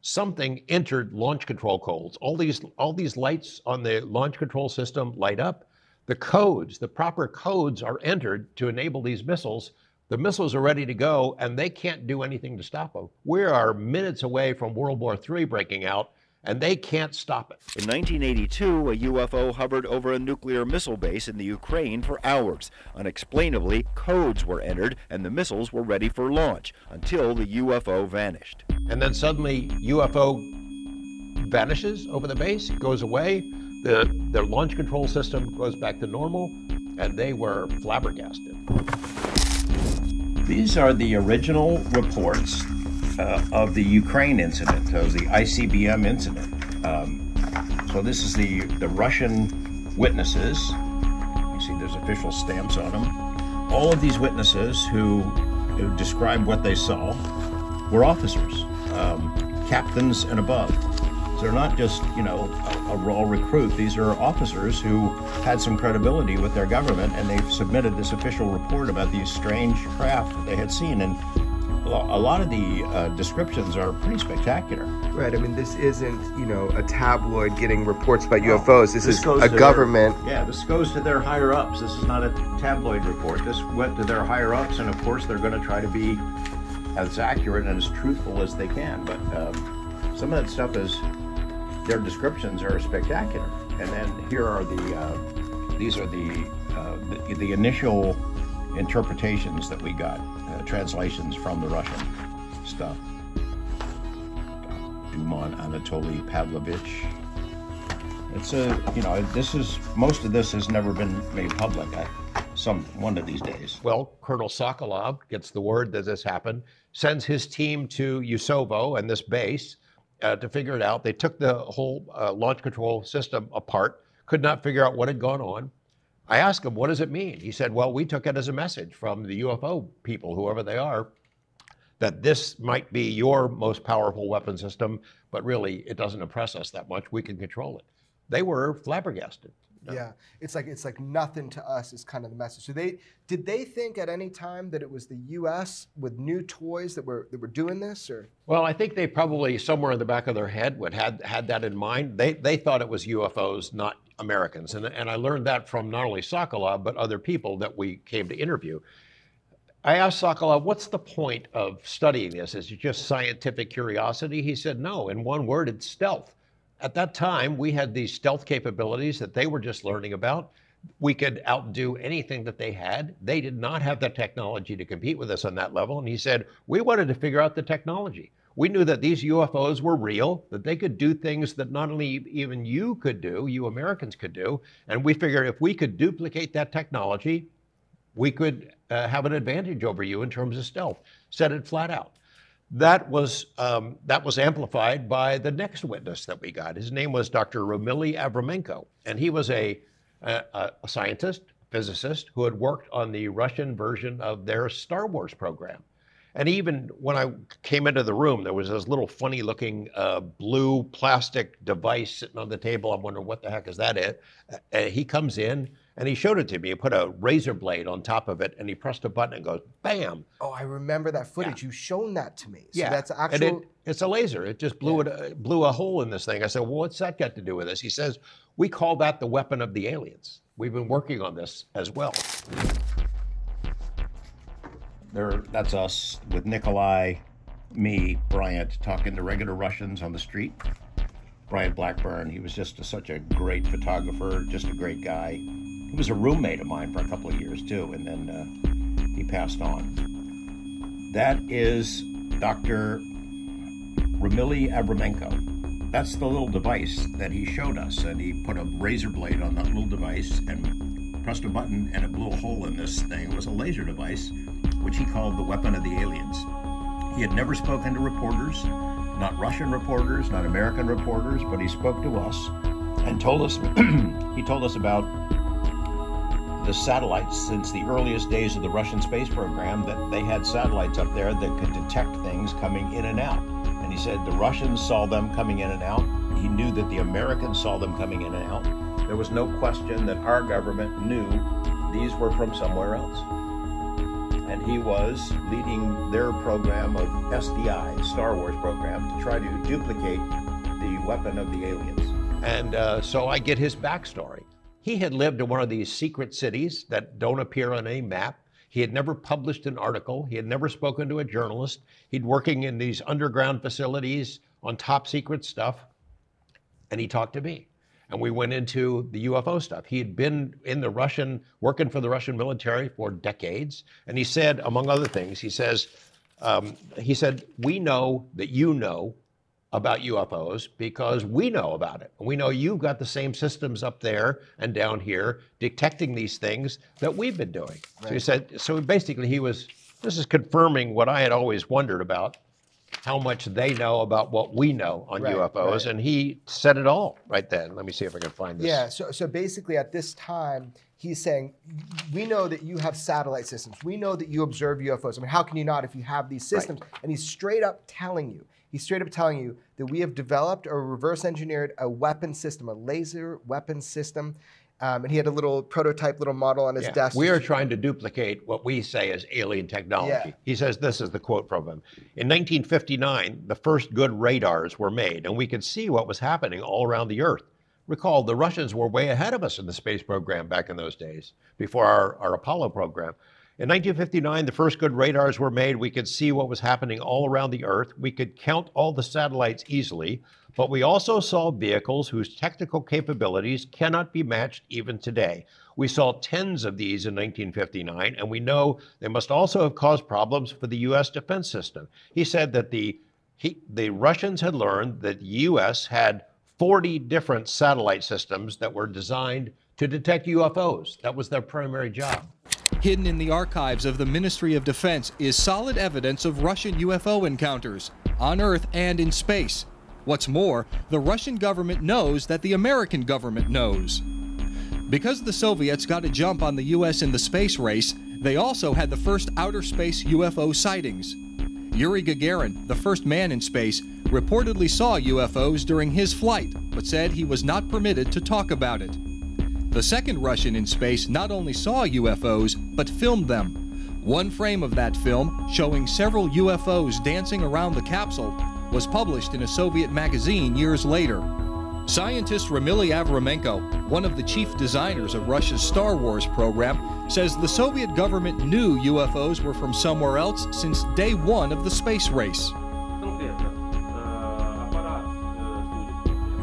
something entered launch control codes. All these, all these lights on the launch control system light up. The codes, the proper codes are entered to enable these missiles. The missiles are ready to go, and they can't do anything to stop them. We are minutes away from World War Three breaking out, and they can't stop it. In nineteen eighty-two, a U F O hovered over a nuclear missile base in the Ukraine for hours. Unexplainably, codes were entered and the missiles were ready for launch until the U F O vanished. And then suddenly, U F O vanishes over the base, goes away, the, their launch control system goes back to normal, and they were flabbergasted. These are the original reports Uh, of the Ukraine incident, of the I C B M incident. Um, so this is the, the Russian witnesses. You see there's official stamps on them. All of these witnesses who, who described what they saw were officers, um, captains and above. So they're not just, you know, a, a raw recruit. These are officers who had some credibility with their government, and they've submitted this official report about these strange craft that they had seen. And a lot of the uh, descriptions are pretty spectacular. Right, I mean, this isn't, you know, a tabloid getting reports about oh, U F Os. This, this is a government. Their, yeah, this goes to their higher-ups. This is not a tabloid report. This went to their higher-ups, and of course they're going to try to be as accurate and as truthful as they can. But um, some of that stuff is, their descriptions are spectacular. And then here are the, uh, these are the, uh, the, the initial interpretations that we got, uh, translations from the Russian stuff. Duman Anatoly Pavlovich. It's a, you know, this is, most of this has never been made public at some, one of these days. Well, Colonel Sokolov gets the word that this happened, sends his team to Yusovo and this base uh, to figure it out. They took the whole uh, launch control system apart, could not figure out what had gone on. I asked him, what does it mean? He said, well, we took it as a message from the U F O people, whoever they are, that this might be your most powerful weapon system, but really it doesn't impress us that much. We can control it. They were flabbergasted. No. Yeah, it's like it's like nothing to us is kind of the message. So they did they think at any time that it was the U S with new toys that were that were doing this, or? Well, I think they probably somewhere in the back of their head would had had that in mind. They they thought it was U F Os, not Americans, and and I learned that from not only Sokolov but other people that we came to interview. I asked Sokolov, what's the point of studying this? Is it just scientific curiosity? He said, no. In one word, it's stealth. At that time, we had these stealth capabilities that they were just learning about. We could outdo anything that they had. They did not have the technology to compete with us on that level. And he said, we wanted to figure out the technology. We knew that these U F Os were real, that they could do things that not only even you could do, you Americans could do, and we figured if we could duplicate that technology, we could uh, have an advantage over you in terms of stealth. Said it flat out. That was, um, that was amplified by the next witness that we got. His name was Doctor Romili Avramenko, and he was a, a, a scientist, physicist, who had worked on the Russian version of their Star Wars program. And even when I came into the room, there was this little funny looking uh, blue plastic device sitting on the table. I'm wondering, what the heck is that it? Uh, he comes in and he showed it to me. He put a razor blade on top of it and he pressed a button and goes, bam. Oh, I remember that footage. Yeah. You've shown that to me. So yeah. that's actual. And it, it's a laser. It just blew, yeah. it, uh, blew a hole in this thing. I said, well, what's that got to do with this? He says, we call that the weapon of the aliens. We've been working on this as well. There, that's us with Nikolai, me, Bryant, talking to regular Russians on the street. Bryant Blackburn, he was just a, such a great photographer, just a great guy. He was a roommate of mine for a couple of years too, and then uh, he passed on. That is Doctor Romili Avramenko. That's the little device that he showed us, and he put a razor blade on that little device and pressed a button, and it blew a hole in this thing. It was a laser device, which he called the weapon of the aliens. He had never spoken to reporters, not Russian reporters, not American reporters, but he spoke to us and told us, he told us about the satellites since the earliest days of the Russian space program, that they had satellites up there that could detect things coming in and out. And he said the Russians saw them coming in and out. He knew that the Americans saw them coming in and out. There was no question that our government knew these were from somewhere else. And he was leading their program of S D I, Star Wars program, to try to duplicate the weapon of the aliens. And uh, so I get his backstory. He had lived in one of these secret cities that don't appear on any map. He had never published an article. He had never spoken to a journalist. He'd working in these underground facilities on top secret stuff. And he talked to me. And we went into the U F O stuff. He had been in the Russian, working for the Russian military for decades. And he said, among other things, he says, um, he said, we know that you know about U F Os because we know about it. And we know you've got the same systems up there and down here detecting these things that we've been doing. Right. So he said, so basically he was, this is confirming what I had always wondered about, how much they know about what we know on right, U F Os, right. and he said it all right then. Let me see if I can find this. Yeah, so, so basically at this time, he's saying, we know that you have satellite systems. We know that you observe U F Os. I mean, how can you not if you have these systems? Right. And he's straight up telling you, he's straight up telling you that we have developed or reverse engineered a weapon system, a laser weapon system. Um, and he had a little prototype, little model on his yeah. desk. We are trying to duplicate what we say is alien technology. Yeah. He says, this is the quote from him. In nineteen fifty-nine, the first good radars were made, and we could see what was happening all around the Earth. Recall, the Russians were way ahead of us in the space program back in those days, before our, our Apollo program. In nineteen fifty-nine, the first good radars were made. We could see what was happening all around the Earth. We could count all the satellites easily. But we also saw vehicles whose technical capabilities cannot be matched even today. We saw tens of these in nineteen fifty-nine, and we know they must also have caused problems for the U S defense system. He said that the, he, the Russians had learned that the U S had forty different satellite systems that were designed to detect U F Os. That was their primary job. Hidden in the archives of the Ministry of Defense is solid evidence of Russian U F O encounters on Earth and in space. What's more, the Russian government knows that the American government knows. Because the Soviets got a jump on the U S in the space race, they also had the first outer space U F O sightings. Yuri Gagarin, the first man in space, reportedly saw U F Os during his flight, but said he was not permitted to talk about it. The second Russian in space not only saw U F Os, but filmed them. One frame of that film, showing several U F Os dancing around the capsule, was published in a Soviet magazine years later. Scientist Romili Avramenko, one of the chief designers of Russia's Star Wars program, says the Soviet government knew U F Os were from somewhere else since day one of the space race.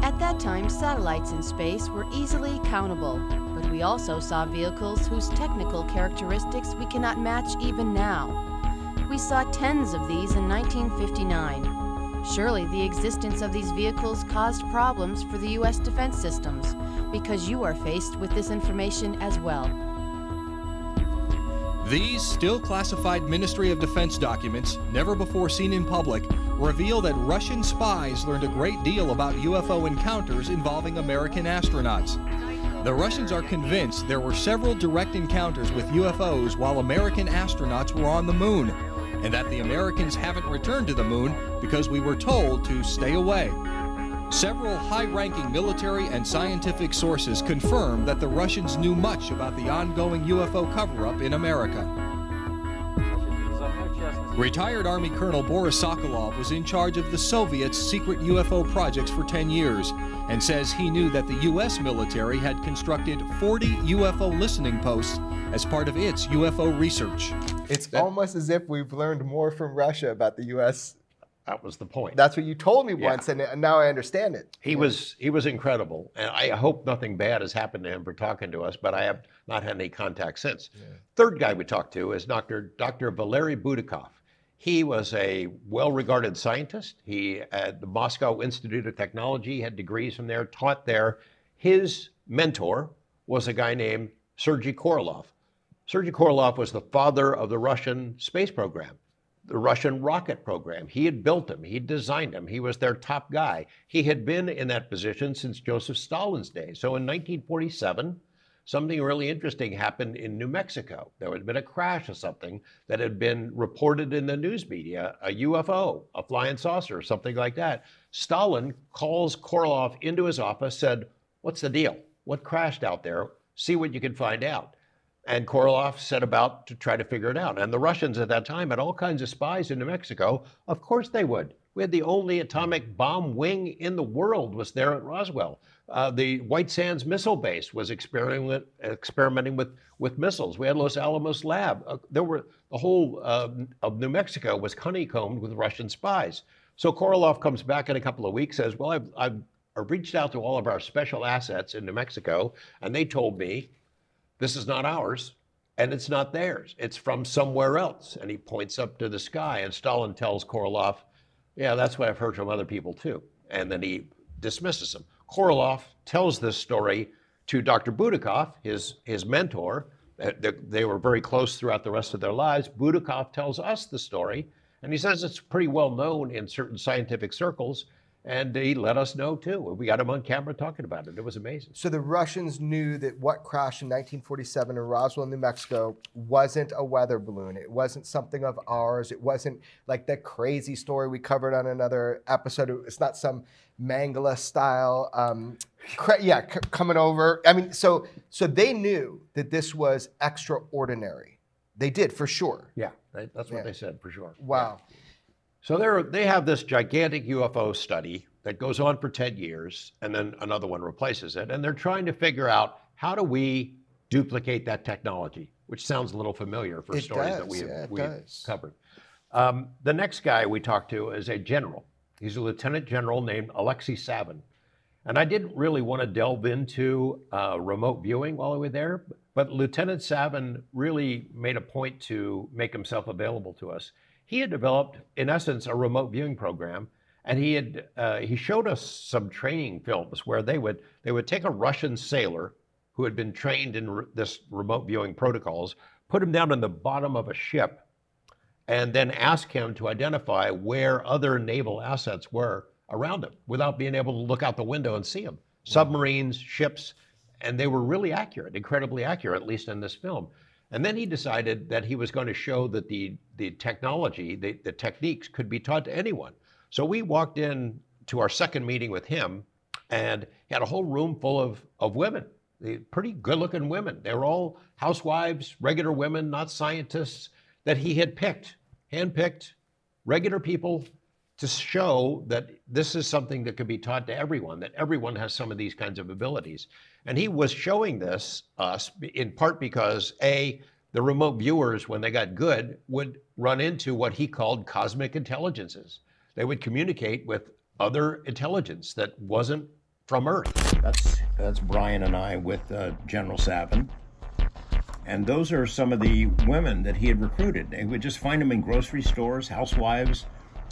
At that time, satellites in space were easily countable, but we also saw vehicles whose technical characteristics we cannot match even now. We saw tens of these in nineteen fifty-nine. Surely the existence of these vehicles caused problems for the U S defense systems, because you are faced with this information as well. These still classified Ministry of Defense documents, never before seen in public, reveal that Russian spies learned a great deal about U F O encounters involving American astronauts. The Russians are convinced there were several direct encounters with U F Os while American astronauts were on the moon, and that the Americans haven't returned to the moon because we were told to stay away. Several high-ranking military and scientific sources confirm that the Russians knew much about the ongoing U F O cover-up in America. Retired Army Colonel Boris Sokolov was in charge of the Soviets' secret U F O projects for ten years and says he knew that the U S military had constructed forty U F O listening posts as part of its U F O research. It's that, almost as if we've learned more from Russia about the U S That was the point. That's what you told me yeah. once, and now I understand it. He yeah. was he was incredible, and I hope nothing bad has happened to him for talking to us, but I have not had any contact since. Yeah. Third guy we talked to is Doctor Doctor Valery Budakov. He was a well-regarded scientist. He at the Moscow Institute of Technology, had degrees from there, taught there. His mentor was a guy named Sergei Korolev. Sergei Korolev was the father of the Russian space program, the Russian rocket program. He had built them, he designed them, he was their top guy. He had been in that position since Joseph Stalin's day. So in nineteen forty-seven, something really interesting happened in New Mexico. There had been a crash of something that had been reported in the news media, a U F O, a flying saucer, something like that. Stalin calls Korolev into his office, said, "What's the deal? What crashed out there? See what you can find out." And Korolev set about to try to figure it out. And the Russians at that time had all kinds of spies in New Mexico. Of course they would. We had the only atomic bomb wing in the world was there at Roswell. Uh, the White Sands Missile Base was experiment, experimenting with, with missiles. We had Los Alamos Lab. Uh, there were the whole uh, of New Mexico was honeycombed with Russian spies. So Korolev comes back in a couple of weeks, says, well, I've, I've reached out to all of our special assets in New Mexico, and they told me, this is not ours, and it's not theirs. It's from somewhere else. And he points up to the sky, and Stalin tells Korolev, yeah, that's what I've heard from other people too. And then he dismisses him. Korolev tells this story to Doctor Budakov, his, his mentor. They were very close throughout the rest of their lives. Budakov tells us the story, and he says it's pretty well known in certain scientific circles. And he let us know, too. We got him on camera talking about it. It was amazing. So the Russians knew that what crashed in nineteen forty-seven in Roswell, New Mexico, wasn't a weather balloon. It wasn't something of ours. It wasn't like the crazy story we covered on another episode. It's not some Mangala-style, um, yeah, c coming over. I mean, so so they knew that this was extraordinary. They did, for sure. Yeah, that's what yeah. they said, for sure. Wow. Yeah. So they're, they have this gigantic U F O study that goes on for ten years, and then another one replaces it. And they're trying to figure out, how do we duplicate that technology? Which sounds a little familiar for it stories does. that we have yeah, we've covered. Um, the next guy we talked to is a general. He's a lieutenant general named Alexei Savin. And I didn't really want to delve into uh, remote viewing while we were there, but Lieutenant Savin really made a point to make himself available to us. He had developed, in essence, a remote viewing program, and he had uh, he showed us some training films where they would they would take a Russian sailor who had been trained in re this remote viewing protocols, put him down in the bottom of a ship, and then ask him to identify where other naval assets were around him without being able to look out the window and see them. Submarines, ships, and they were really accurate, incredibly accurate, at least in this film. And then he decided that he was going to show that the, the technology, the, the techniques could be taught to anyone. So we walked in to our second meeting with him, and he had a whole room full of, of women, they, pretty good-looking women. They were all housewives, regular women, not scientists, that he had picked, handpicked, regular people to show that this is something that could be taught to everyone, that everyone has some of these kinds of abilities. And he was showing this us in part because A, the remote viewers, when they got good, would run into what he called cosmic intelligences. They would communicate with other intelligence that wasn't from Earth. That's, that's Brian and I with uh, General Savin. And those are some of the women that he had recruited. They would just find them in grocery stores, housewives,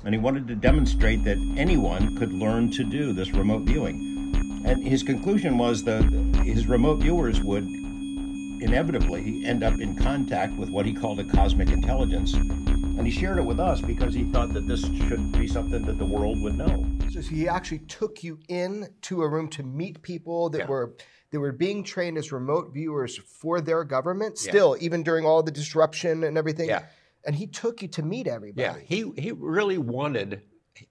and he wanted to demonstrate that anyone could learn to do this remote viewing. And his conclusion was that his remote viewers would inevitably end up in contact with what he called a cosmic intelligence. And he shared it with us because he thought that this should be something that the world would know. So he actually took you in to a room to meet people that yeah. were that were being trained as remote viewers for their government, still, yeah. even during all the disruption and everything. Yeah. And he took you to meet everybody. Yeah, he, he really wanted,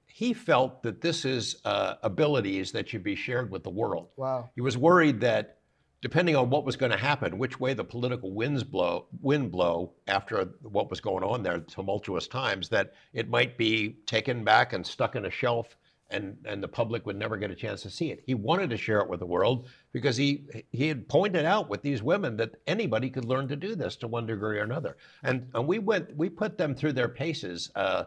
he felt that this is uh, abilities that should be shared with the world. Wow. He was worried that depending on what was going to happen, which way the political winds blow, wind blow after what was going on there, tumultuous times, that it might be taken back and stuck in a shelf and, and the public would never get a chance to see it. He wanted to share it with the world because he, he had pointed out with these women that anybody could learn to do this to one degree or another. And, and we, went, we put them through their paces. Uh,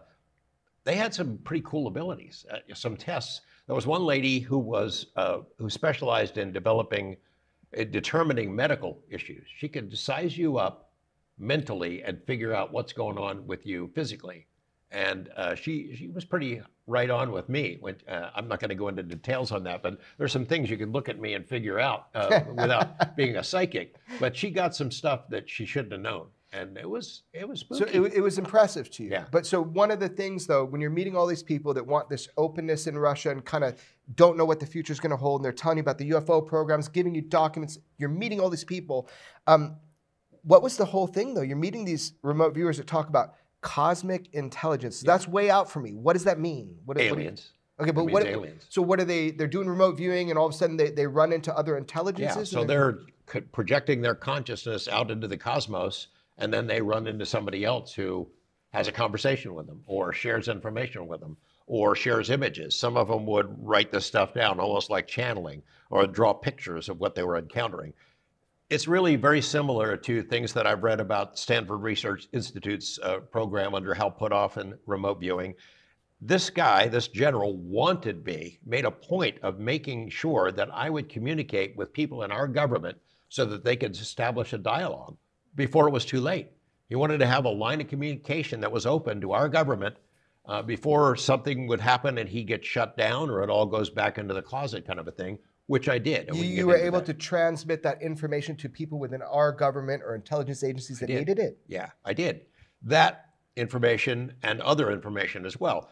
they had some pretty cool abilities, uh, some tests. There was one lady who, was, uh, who specialized in developing determining medical issues. She could size you up mentally and figure out what's going on with you physically. And uh, she she was pretty right on with me. When, uh, I'm not going to go into details on that, but there's some things you can look at me and figure out uh, without being a psychic. But she got some stuff that she shouldn't have known, and it was it was spooky. So it, it was impressive to you. Yeah. But so one of the things though, when you're meeting all these people that want this openness in Russia and kind of don't know what the future is going to hold, and they're telling you about the U F O programs, giving you documents, you're meeting all these people. Um, what was the whole thing though? You're meeting these remote viewers that talk about cosmic intelligence. Yeah. That's way out for me. What does that mean? What is, aliens. What do you, okay, but what? Aliens. So what are they? They're doing remote viewing, and all of a sudden they they run into other intelligences. Yeah. So they're, they're projecting their consciousness out into the cosmos, and then they run into somebody else who has a conversation with them, or shares information with them, or shares images. Some of them would write this stuff down, almost like channeling, or draw pictures of what they were encountering. It's really very similar to things that I've read about Stanford Research Institute's uh, program under Hal Puthoff and remote viewing. This guy, this general, wanted me, made a point of making sure that I would communicate with people in our government so that they could establish a dialogue before it was too late. He wanted to have a line of communication that was open to our government uh, before something would happen and he gets shut down or it all goes back into the closet kind of a thing. Which I did. You, you were able to transmit that information to people within our government or intelligence agencies that needed it? Yeah, I did. That information and other information as well.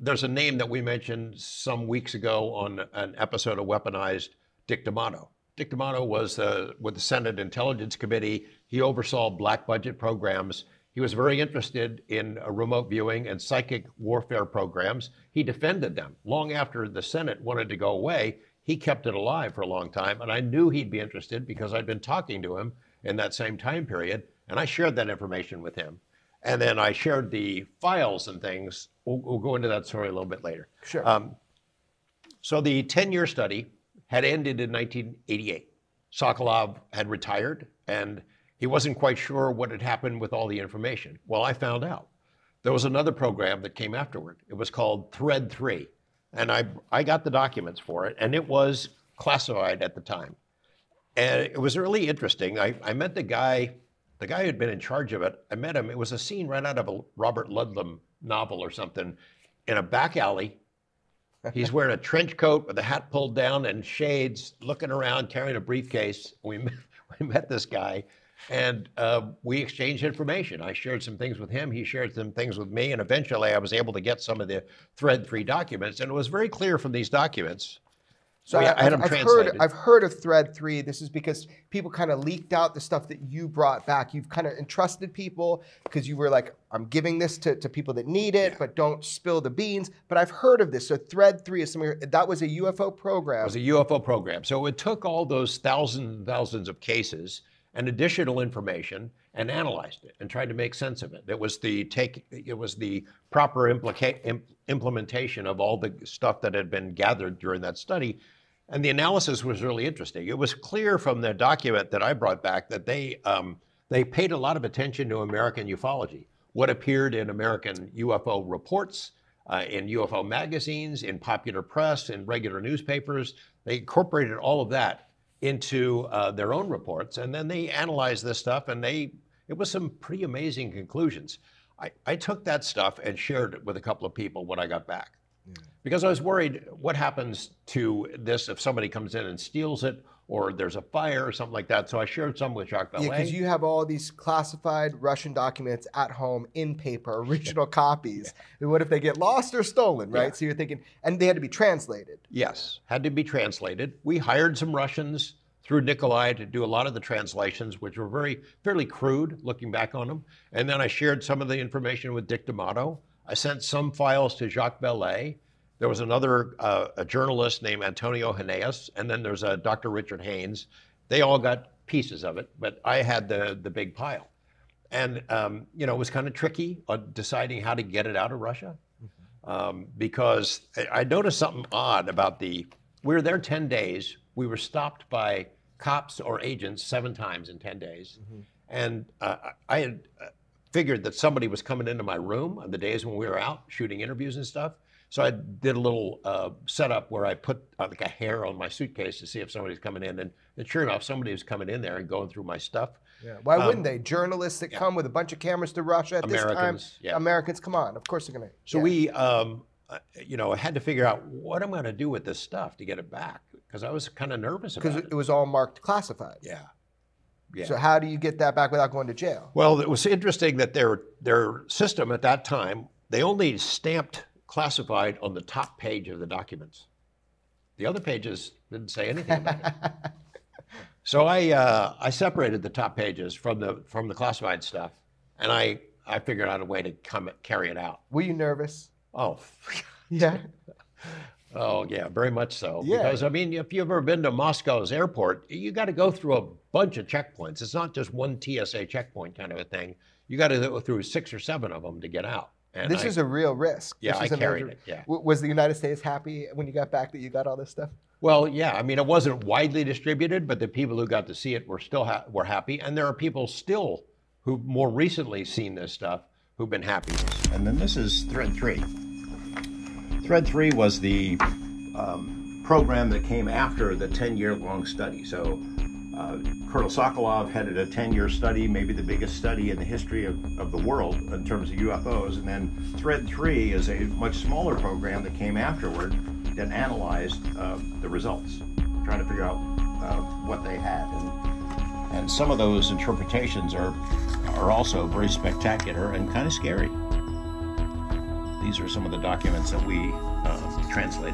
There's a name that we mentioned some weeks ago on an episode of Weaponized, Dick D'Amato. Dick D'Amato was uh, with the Senate Intelligence Committee. He oversaw black budget programs. He was very interested in uh, remote viewing and psychic warfare programs. He defended them long after the Senate wanted to go away. He kept it alive for a long time, and I knew he'd be interested because I'd been talking to him in that same time period, and I shared that information with him. And then I shared the files and things. We'll, we'll go into that story a little bit later. Sure. Um, so the ten-year study had ended in nineteen eighty-eight. Sokolov had retired, and he wasn't quite sure what had happened with all the information. Well, I found out. There was another program that came afterward. It was called Thread three. And I, I got the documents for it, and it was classified at the time. And it was really interesting. I, I met the guy, the guy who had been in charge of it. I met him. It was a scene right out of a Robert Ludlum novel or something in a back alley. He's wearing a trench coat with a hat pulled down and shades, looking around, carrying a briefcase. We met, we met this guy, and uh, we exchanged information. I shared some things with him, he shared some things with me, and eventually I was able to get some of the Thread three documents, and it was very clear from these documents. So we, I, I had them I've translated. Heard, I've heard of Thread three. This is because people kind of leaked out the stuff that you brought back. You've kind of entrusted people because you were like, I'm giving this to, to people that need it, yeah. but don't spill the beans. But I've heard of this. So Thread three is something, that was a U F O program. It was a U F O program. So it took all those thousands and thousands of cases and additional information and analyzed it and tried to make sense of it. It was the take, it was the proper implica- imp- implementation of all the stuff that had been gathered during that study. And the analysis was really interesting. It was clear from the document that I brought back that they, um, they paid a lot of attention to American ufology, what appeared in American U F O reports, uh, in U F O magazines, in popular press, in regular newspapers. They incorporated all of that into uh, their own reports, and then they analyzed this stuff, and they it was some pretty amazing conclusions. I, I took that stuff and shared it with a couple of people when I got back. Yeah. Because I was worried, what happens to this if somebody comes in and steals it, or there's a fire or something like that? So I shared some with Jacques Vallée. Yeah, because you have all these classified Russian documents at home in paper, original copies. Yeah. What if they get lost or stolen, right? Yeah. So you're thinking, and they had to be translated. Yes, had to be translated. We hired some Russians through Nikolai to do a lot of the translations, which were very fairly crude, looking back on them. And then I shared some of the information with Dick D'Amato. I sent some files to Jacques Vallée. There was another uh, a journalist named Antonio Heneas, and then there's a Doctor Richard Haynes. They all got pieces of it, but I had the, the big pile. And um, you know, it was kind of tricky on deciding how to get it out of Russia, um, because I noticed something odd about the, we were there ten days, we were stopped by cops or agents seven times in ten days. Mm-hmm. And uh, I had figured that somebody was coming into my room on the days when we were out shooting interviews and stuff. So I did a little uh, setup where I put uh, like a hair on my suitcase to see if somebody's coming in, and, and sure enough, somebody was coming in there and going through my stuff. Yeah. Why um, wouldn't they? Journalists that yeah. come with a bunch of cameras to Russia at Americans, this time, yeah. Americans, come on, of course they're gonna. So yeah. we, um, you know, had to figure out what I'm gonna do with this stuff to get it back, because I was kind of nervous about it. Because it was all marked classified. Yeah. Yeah. So how do you get that back without going to jail? Well, it was interesting that their their system at that time, they only stamped classified on the top page of the documents. The other pages didn't say anything about it. So I uh, I separated the top pages from the from the classified stuff, and I I figured out a way to come carry it out. Were you nervous? Oh, yeah. Oh yeah, very much so. Yeah. Because I mean, if you've ever been to Moscow's airport, you got to go through a bunch of checkpoints. It's not just one T S A checkpoint kind of a thing. You got to go through six or seven of them to get out. And this I, is a real risk. Yeah, I carried major, it, yeah. Was the United States happy when you got back that you got all this stuff? Well, yeah, I mean, it wasn't widely distributed, but the people who got to see it were still ha were happy, and there are people still who've more recently seen this stuff who've been happy. And then this is Thread three. Thread three was the um, program that came after the ten-year-long study. So uh, Colonel Sokolov headed a ten-year study, maybe the biggest study in the history of, of the world in terms of U F Os. And then Thread three is a much smaller program that came afterward that analyzed uh, the results, trying to figure out uh, what they had. And, and some of those interpretations are, are also very spectacular and kind of scary. These are some of the documents that we uh, translated.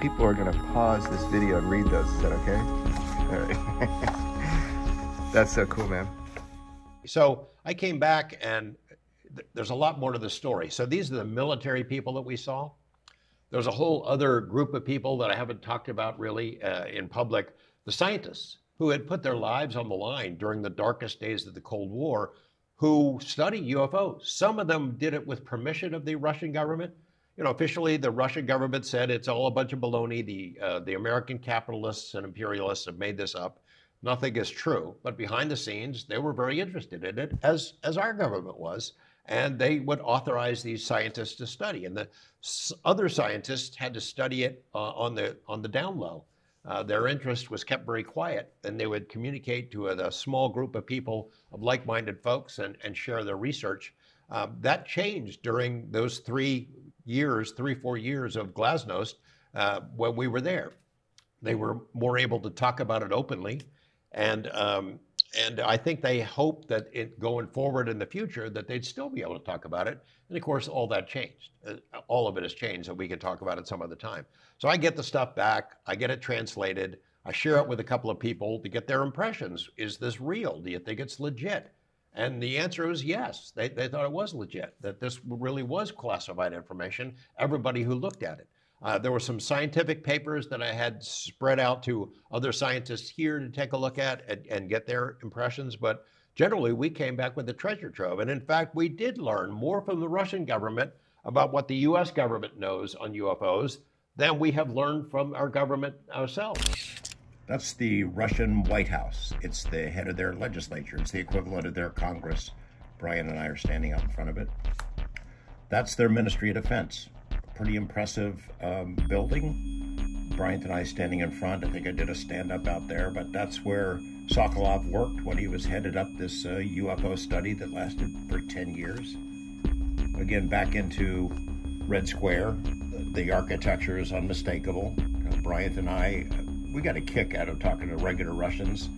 People are going to pause this video and read those. Is that okay? All right. That's so cool, man. So I came back, and th there's a lot more to the story. So these are the military people that we saw. There's a whole other group of people that I haven't talked about really uh, in public. The scientists who had put their lives on the line during the darkest days of the Cold War, who study U F Os. Some of them did it with permission of the Russian government. You know, officially, the Russian government said it's all a bunch of baloney. The, uh, the American capitalists and imperialists have made this up. Nothing is true. But behind the scenes, they were very interested in it, as, as our government was. And they would authorize these scientists to study. And the other scientists had to study it uh, on, the, on the down low. Uh, their interest was kept very quiet. And they would communicate to a, a small group of people, of like-minded folks, and, and share their research. Uh, that changed during those three years, three, four years of Glasnost uh, when we were there. They were more able to talk about it openly. And, um, and I think they hoped that it going forward in the future that they'd still be able to talk about it. And of course, all that changed. Uh, all of it has changed, so we can talk about it some other time. So I get the stuff back, I get it translated, I share it with a couple of people to get their impressions. Is this real? Do you think it's legit? And the answer is yes. They, they thought it was legit, that this really was classified information, everybody who looked at it. Uh, there were some scientific papers that I had spread out to other scientists here to take a look at and, and get their impressions. But generally, we came back with a treasure trove. And in fact, we did learn more from the Russian government about what the U S government knows on U F Os than we have learned from our government ourselves. That's the Russian White House. It's the head of their legislature. It's the equivalent of their Congress. Brian and I are standing out in front of it. That's their Ministry of Defense. Pretty impressive um, building. Bryant and I standing in front. I think I did a stand-up out there, but that's where Sokolov worked when he was headed up this uh, U F O study that lasted for ten years. Again, back into Red Square, the architecture is unmistakable. You know, Bryant and I, we got a kick out of talking to regular Russians.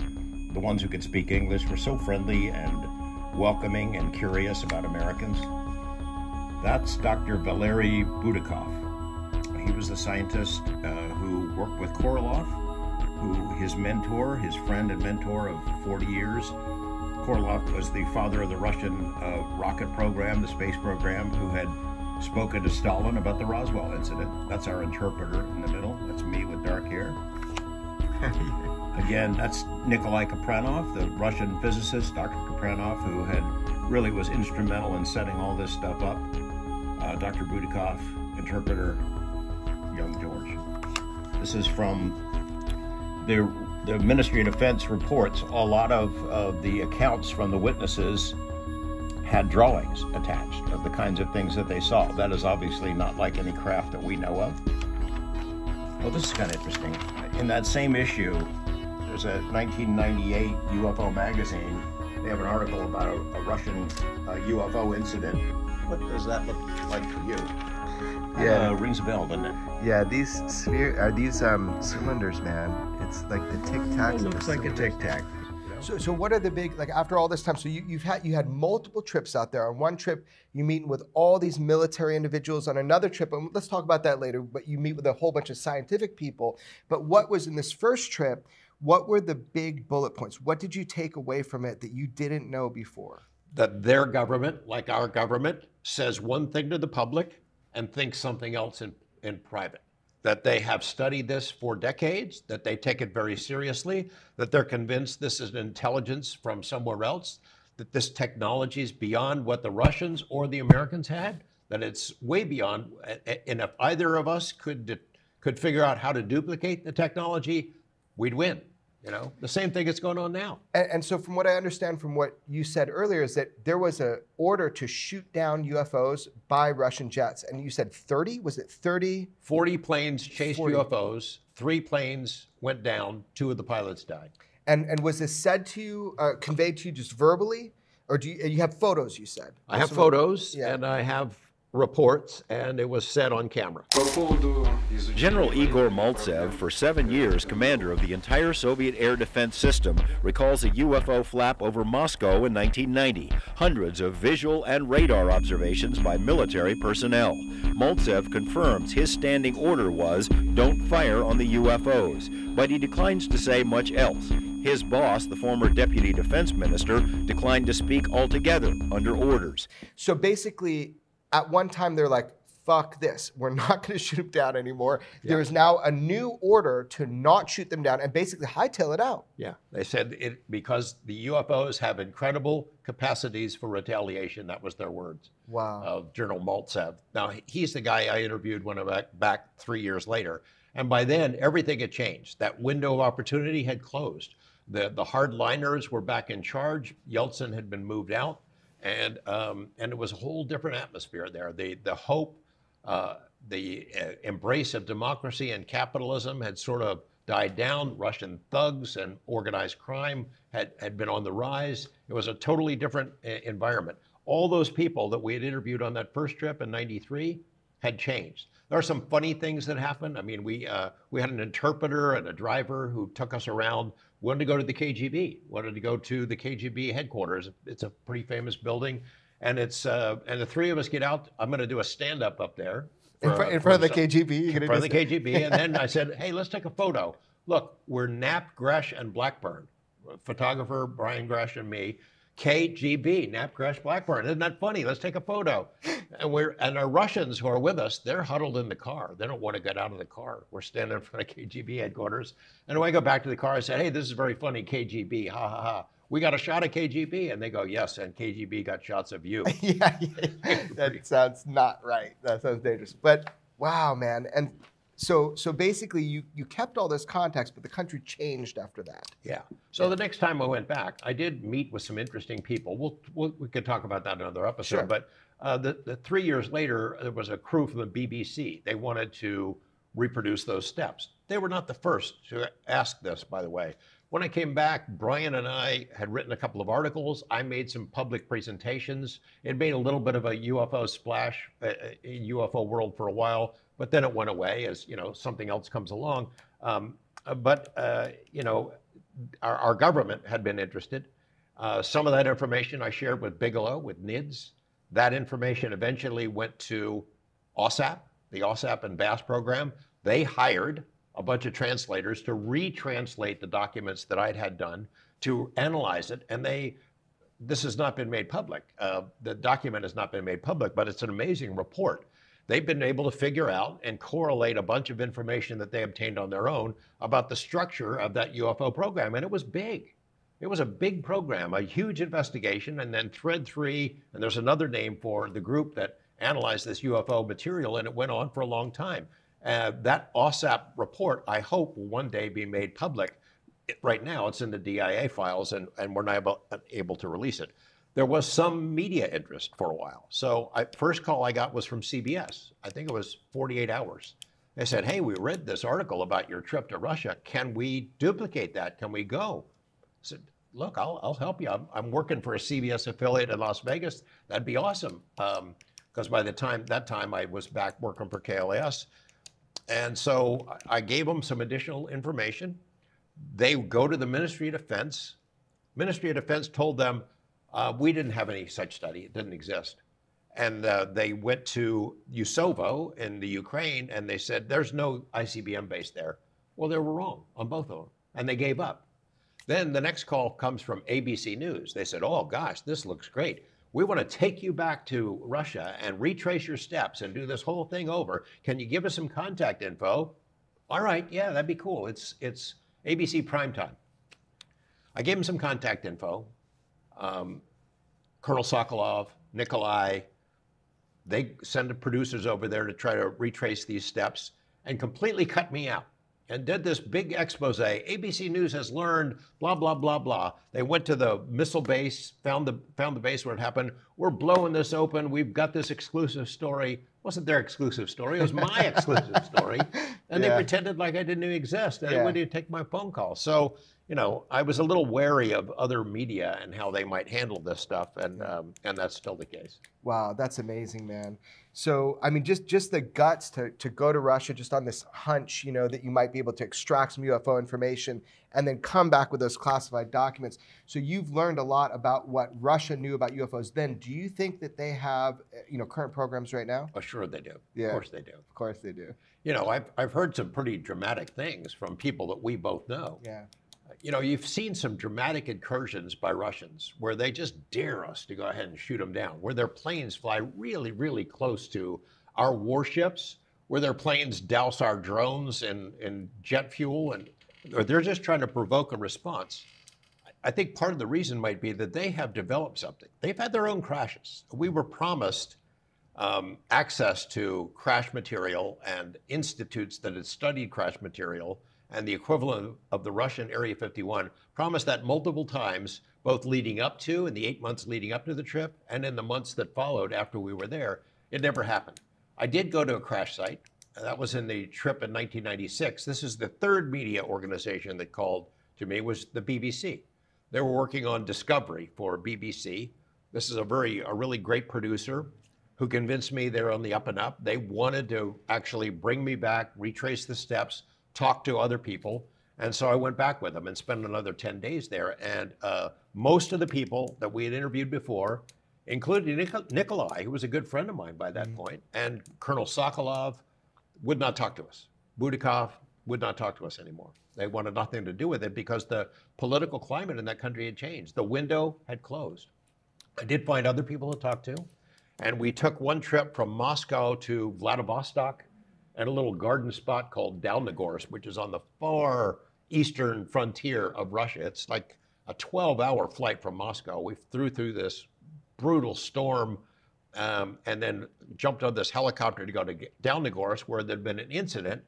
The ones who could speak English were so friendly and welcoming and curious about Americans. That's Doctor Valery Budakov. He was the scientist uh, who worked with Korolov, who his mentor, his friend and mentor of forty years. Korolov was the father of the Russian uh, rocket program, the space program, who had spoken to Stalin about the Roswell incident. That's our interpreter in the middle. That's me with dark hair. Again, that's Nikolai Kapranov, the Russian physicist, Doctor Kapranov, who had really was instrumental in setting all this stuff up. Uh, Doctor Budakov, interpreter, young George. This is from the, the Ministry of Defense reports. A lot of, of the accounts from the witnesses had drawings attached of the kinds of things that they saw. That is obviously not like any craft that we know of. Well, this is kind of interesting. In that same issue, there's a nineteen ninety-eight U F O magazine. They have an article about a, a Russian uh, U F O incident. What does that look like for you? Yeah, uh, rings a bell, doesn't it? Yeah, these sphere are these um, cylinders, man. It's like the tic tac. It looks like a tic tac. So, so what are the big, like after all this time? So you, you've had you had multiple trips out there. On one trip, you meet with all these military individuals. On another trip, and let's talk about that later. But you meet with a whole bunch of scientific people. But what was in this first trip? What were the big bullet points? What did you take away from it that you didn't know before? That their government, like our government, says one thing to the public and thinks something else in, in private. That they have studied this for decades, that they take it very seriously, that they're convinced this is intelligence from somewhere else, that this technology is beyond what the Russians or the Americans had, that it's way beyond. And if either of us could, could figure out how to duplicate the technology, we'd win, you know? The same thing that's going on now. And, and so from what I understand from what you said earlier is that there was an order to shoot down U F Os by Russian jets. And you said thirty? Was it thirty? forty planes chased forty. U F Os. Three planes went down. Two of the pilots died. And, and was this said to you, uh, conveyed to you just verbally? Or do you, you have photos, you said? I have photos, yeah. And I have reports, and it was said on camera. General Igor Maltsev, for seven years commander of the entire Soviet air defense system, recalls a U F O flap over Moscow in nineteen ninety. Hundreds of visual and radar observations by military personnel. Maltsev confirms his standing order was, don't fire on the U F Os, but he declines to say much else. His boss, the former deputy defense minister, declined to speak altogether under orders. So basically, at one time, they're like, fuck this. We're not going to shoot them down anymore. Yeah. There is now a new order to not shoot them down and basically hightail it out. Yeah, they said it because the U F Os have incredible capacities for retaliation. That was their words. Wow. Of General Maltsev. Now, he's the guy I interviewed when I back, back three years later. And by then, everything had changed. That window of opportunity had closed. The, the hardliners were back in charge. Yeltsin had been moved out. And um, and it was a whole different atmosphere there. The the hope, uh, the uh, embrace of democracy and capitalism had sort of died down. Russian thugs and organized crime had, had been on the rise. It was a totally different uh, environment. All those people that we had interviewed on that first trip in ninety-three had changed. There are some funny things that happened. I mean, we uh, we had an interpreter and a driver who took us around. Wanted to go to the K G B, wanted to go to the K G B headquarters. It's a pretty famous building. And it's uh, and the three of us get out. I'm going to do a stand-up up there. For, in, fr in front of the K G B? In front of the K G B. And then I said, hey, let's take a photo. Look, we're Knapp, Gresh, and Blackburn. Photographer Brian Gresh and me. K G B, Knapp, Gresh, Blackburn. Isn't that funny? Let's take a photo. And we're and our Russians who are with us, they're huddled in the car. They don't want to get out of the car. We're standing in front of K G B headquarters. And when I go back to the car, I said, hey, this is very funny, K G B, ha, ha, ha. We got a shot of K G B. And they go, yes, and K G B got shots of you. yeah, yeah, that sounds not right. That sounds dangerous. But wow, man. And so so basically, you, you kept all this context, but the country changed after that. Yeah. So yeah. The next time I went back, I did meet with some interesting people. We'll, we'll, we could talk about that in another episode. Sure. But Uh, the, the three years later, there was a crew from the B B C. They wanted to reproduce those steps. They were not the first to ask this, by the way. When I came back, Brian and I had written a couple of articles. I made some public presentations. It made a little bit of a U F O splash in U F O world for a while, but then it went away as, you know, something else comes along. Um, but, uh, you know, our, our government had been interested. Uh, some of that information I shared with Bigelow, with N I D S. That information eventually went to O S A P, the O S A P and B A S program. They hired a bunch of translators to retranslate the documents that I'd had done to analyze it. And they, this has not been made public. Uh, the document has not been made public, but it's an amazing report. They've been able to figure out and correlate a bunch of information that they obtained on their own about the structure of that U F O program. And it was big. It was a big program, a huge investigation. And then Thread three, and there's another name for the group that analyzed this U F O material, and it went on for a long time. Uh, that O S A P report, I hope, will one day be made public. It, right now, it's in the D I A files, and, and we're not able, able to release it. There was some media interest for a while. So I, first call I got was from C B S. I think it was forty-eight hours. They said, hey, we read this article about your trip to Russia. Can we duplicate that? Can we go? I said, look, I'll, I'll help you. I'm, I'm working for a C B S affiliate in Las Vegas. That'd be awesome. Um, because by the time, that time I was back working for K L A S. And so I gave them some additional information. They go to the Ministry of Defense. Ministry of Defense told them, uh, we didn't have any such study. It didn't exist. And uh, they went to Yusovo in the Ukraine, and they said, there's no I C B M base there. Well, they were wrong on both of them, and they gave up. Then the next call comes from A B C News. They said, oh, gosh, this looks great. We want to take you back to Russia and retrace your steps and do this whole thing over. Can you give us some contact info? All right, yeah, that'd be cool. It's, it's A B C primetime. I gave him some contact info. Um, Colonel Sokolov, Nikolai, they send the producers over there to try to retrace these steps and completely cut me out and did this big expose. A B C News has learned, blah, blah, blah, blah. They went to the missile base, found the, found the base where it happened. We're blowing this open. We've got this exclusive story. It wasn't their exclusive story. It was my exclusive story. And yeah. They pretended like I didn't even exist. And yeah. They wouldn't even take my phone call. So, you know, I was a little wary of other media and how they might handle this stuff. And, um, and that's still the case. Wow, that's amazing, man. So, I mean, just, just the guts to, to go to Russia just on this hunch, you know, that you might be able to extract some U F O information and then come back with those classified documents. So you've learned a lot about what Russia knew about U F Os then. Do you think that they have, you know, current programs right now? Oh, sure they do. Yeah. Of course they do. Of course they do. You know, I've, I've heard some pretty dramatic things from people that we both know. Yeah. You know, you've seen some dramatic incursions by Russians where they just dare us to go ahead and shoot them down, where their planes fly really, really close to our warships, where their planes douse our drones in, in jet fuel, and or they're just trying to provoke a response. I think part of the reason might be that they have developed something. They've had their own crashes. We were promised um, access to crash material and institutes that had studied crash material, and the equivalent of the Russian Area fifty-one, promised that multiple times, both leading up to, in the eight months leading up to the trip, and in the months that followed after we were there. It never happened. I did go to a crash site. That was in the trip in nineteen ninety-six. This is the third media organization that called to me, was the B B C. They were working on Discovery for B B C. This is a, very, a really great producer who convinced me they're on the up and up. They wanted to actually bring me back, retrace the steps, talk to other people, and so I went back with them and spent another ten days there. And uh, most of the people that we had interviewed before, including Nik Nikolai, who was a good friend of mine by that mm-hmm. point, and Colonel Sokolov, would not talk to us. Budakov would not talk to us anymore. They wanted nothing to do with it because the political climate in that country had changed. The window had closed. I did find other people to talk to, and we took one trip from Moscow to Vladivostok, at a little garden spot called Dalnegorsk, which is on the far eastern frontier of Russia. It's like a twelve hour flight from Moscow. We flew through this brutal storm um, and then jumped on this helicopter to go to Dalnegorsk, where there'd been an incident,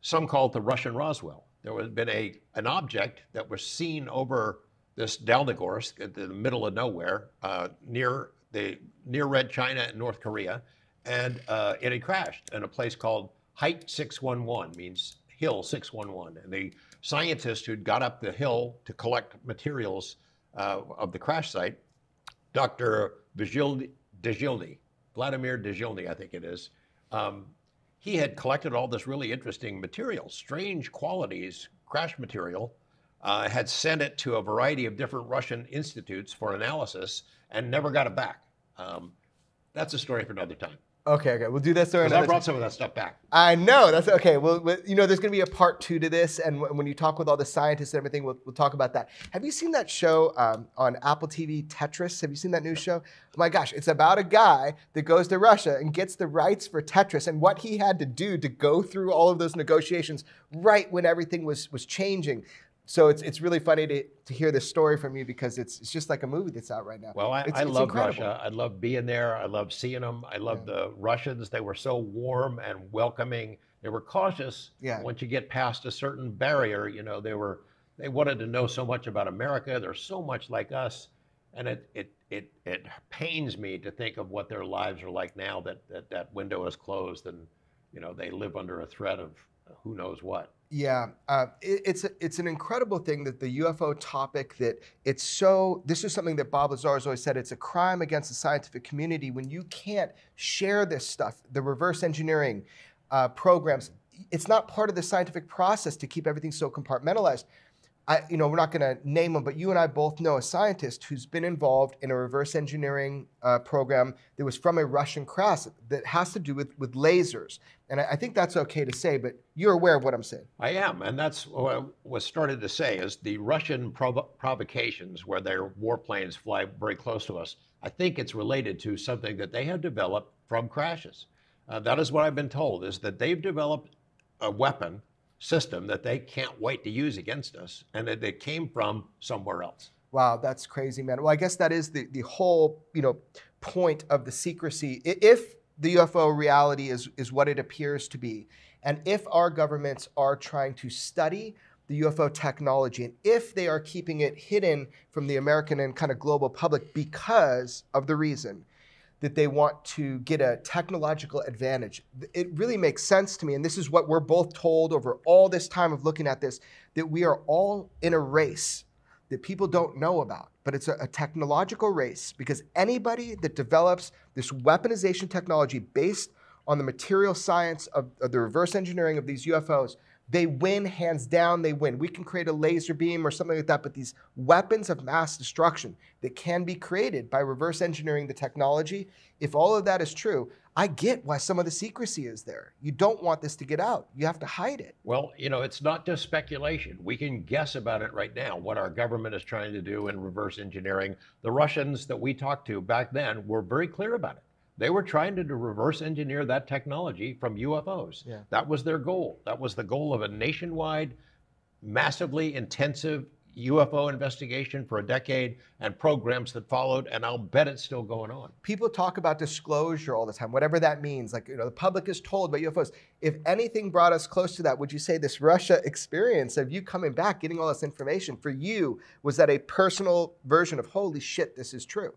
some call it the Russian Roswell. There had been a, an object that was seen over this Dalnegorsk in the middle of nowhere, uh, near, the, near Red China and North Korea, and uh, it had crashed in a place called Height six one one means hill six one one. And the scientist who'd got up the hill to collect materials uh, of the crash site, Doctor Degilny, Vladimir Degilny, I think it is, um, he had collected all this really interesting material, strange qualities, crash material, uh, had sent it to a variety of different Russian institutes for analysis and never got it back. Um, that's a story for another time. Okay, okay, we'll do that story. Because I brought some of that stuff back. I know, that's okay. Well, you know, there's going to be a part two to this, and when you talk with all the scientists and everything, we'll, we'll talk about that. Have you seen that show um, on Apple T V, Tetris? Have you seen that new show? My gosh, it's about a guy that goes to Russia and gets the rights for Tetris and what he had to do to go through all of those negotiations right when everything was, was changing. So it's, it's really funny to, to hear this story from you, because it's, it's just like a movie that's out right now. Well, I, it's, I it's love incredible. Russia. I love being there. I love seeing them. I love yeah. the Russians. They were so warm and welcoming. They were cautious. Yeah. Once you get past a certain barrier, you know, they were, they wanted to know so much about America. They're so much like us. And it, it, it, it pains me to think of what their lives are like now that that, that window is closed and, you know, they live under a threat of who knows what. Yeah, uh, it, it's a, it's an incredible thing that the U F O topic, that it's so, this is something that Bob Lazar has always said, it's a crime against the scientific community when you can't share this stuff, the reverse engineering uh, programs. It's not part of the scientific process to keep everything so compartmentalized. I, you know, we're not gonna name them, but you and I both know a scientist who's been involved in a reverse engineering uh, program that was from a Russian crash that has to do with, with lasers. And I, I think that's okay to say, but you're aware of what I'm saying. I am, and that's what I was started to say, is the Russian prov provocations where their warplanes fly very close to us, I think it's related to something that they have developed from crashes. Uh, that is what I've been told, is that they've developed a weapon system that they can't wait to use against us, and that it came from somewhere else. Wow, that's crazy, man. Well, I guess that is the, the whole, you know, point of the secrecy. If the U F O reality is, is what it appears to be, and if our governments are trying to study the U F O technology, and if they are keeping it hidden from the American and kind of global public because of the reason that they want to get a technological advantage. It really makes sense to me, and this is what we're both told over all this time of looking at this, that we are all in a race that people don't know about, but it's a, a technological race, because anybody that develops this weaponization technology based on the material science of, of the reverse engineering of these U F Os, they win, hands down, they win. We can create a laser beam or something like that, but these weapons of mass destruction that can be created by reverse engineering the technology, if all of that is true, I get why some of the secrecy is there. You don't want this to get out. You have to hide it. Well, you know, it's not just speculation. We can guess about it right now, what our government is trying to do in reverse engineering. The Russians that we talked to back then were very clear about it. They were trying to reverse engineer that technology from U F Os. Yeah. That was their goal. That was the goal of a nationwide, massively intensive U F O investigation for a decade and programs that followed, and I'll bet it's still going on. People talk about disclosure all the time, whatever that means. Like, you know, the public is told about U F Os. If anything brought us close to that, would you say this Russia experience of you coming back, getting all this information, for you, was that a personal version of, holy shit, this is true?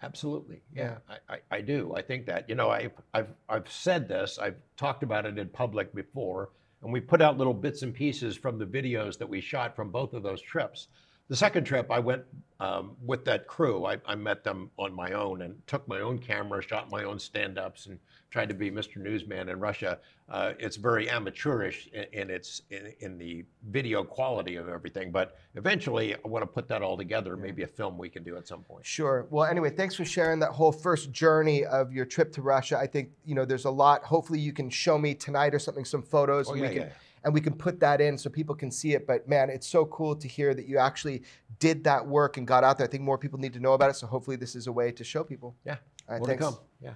Absolutely, yeah, yeah. I, I, I do. I think that, you know, I, I've, I've said this, I've talked about it in public before, and we put out little bits and pieces from the videos that we shot from both of those trips. The second trip, I went um, with that crew. I, I met them on my own and took my own camera, shot my own stand-ups, and tried to be Mister Newsman in Russia. Uh, it's very amateurish in, in, its, in, in the video quality of everything, but eventually I want to put that all together. Yeah. Maybe a film we can do at some point. Sure. Well, anyway, thanks for sharing that whole first journey of your trip to Russia. I think, you know, there's a lot. Hopefully you can show me tonight or something, some photos. Oh, and yeah, we can, yeah. And we can put that in so people can see it. But man, it's so cool to hear that you actually did that work and got out there. I think more people need to know about it. So hopefully this is a way to show people. Yeah. All right, thanks. Come. Yeah.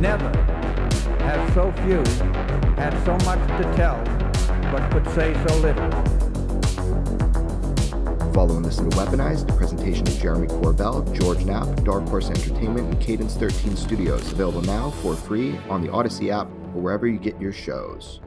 Never have so few had so much to tell, but could say so little. Follow and listen to Weaponized, a presentation of Jeremy Corbell, George Knapp, Dark Horse Entertainment, and Cadence thirteen Studios. Available now for free on the Odyssey app or wherever you get your shows.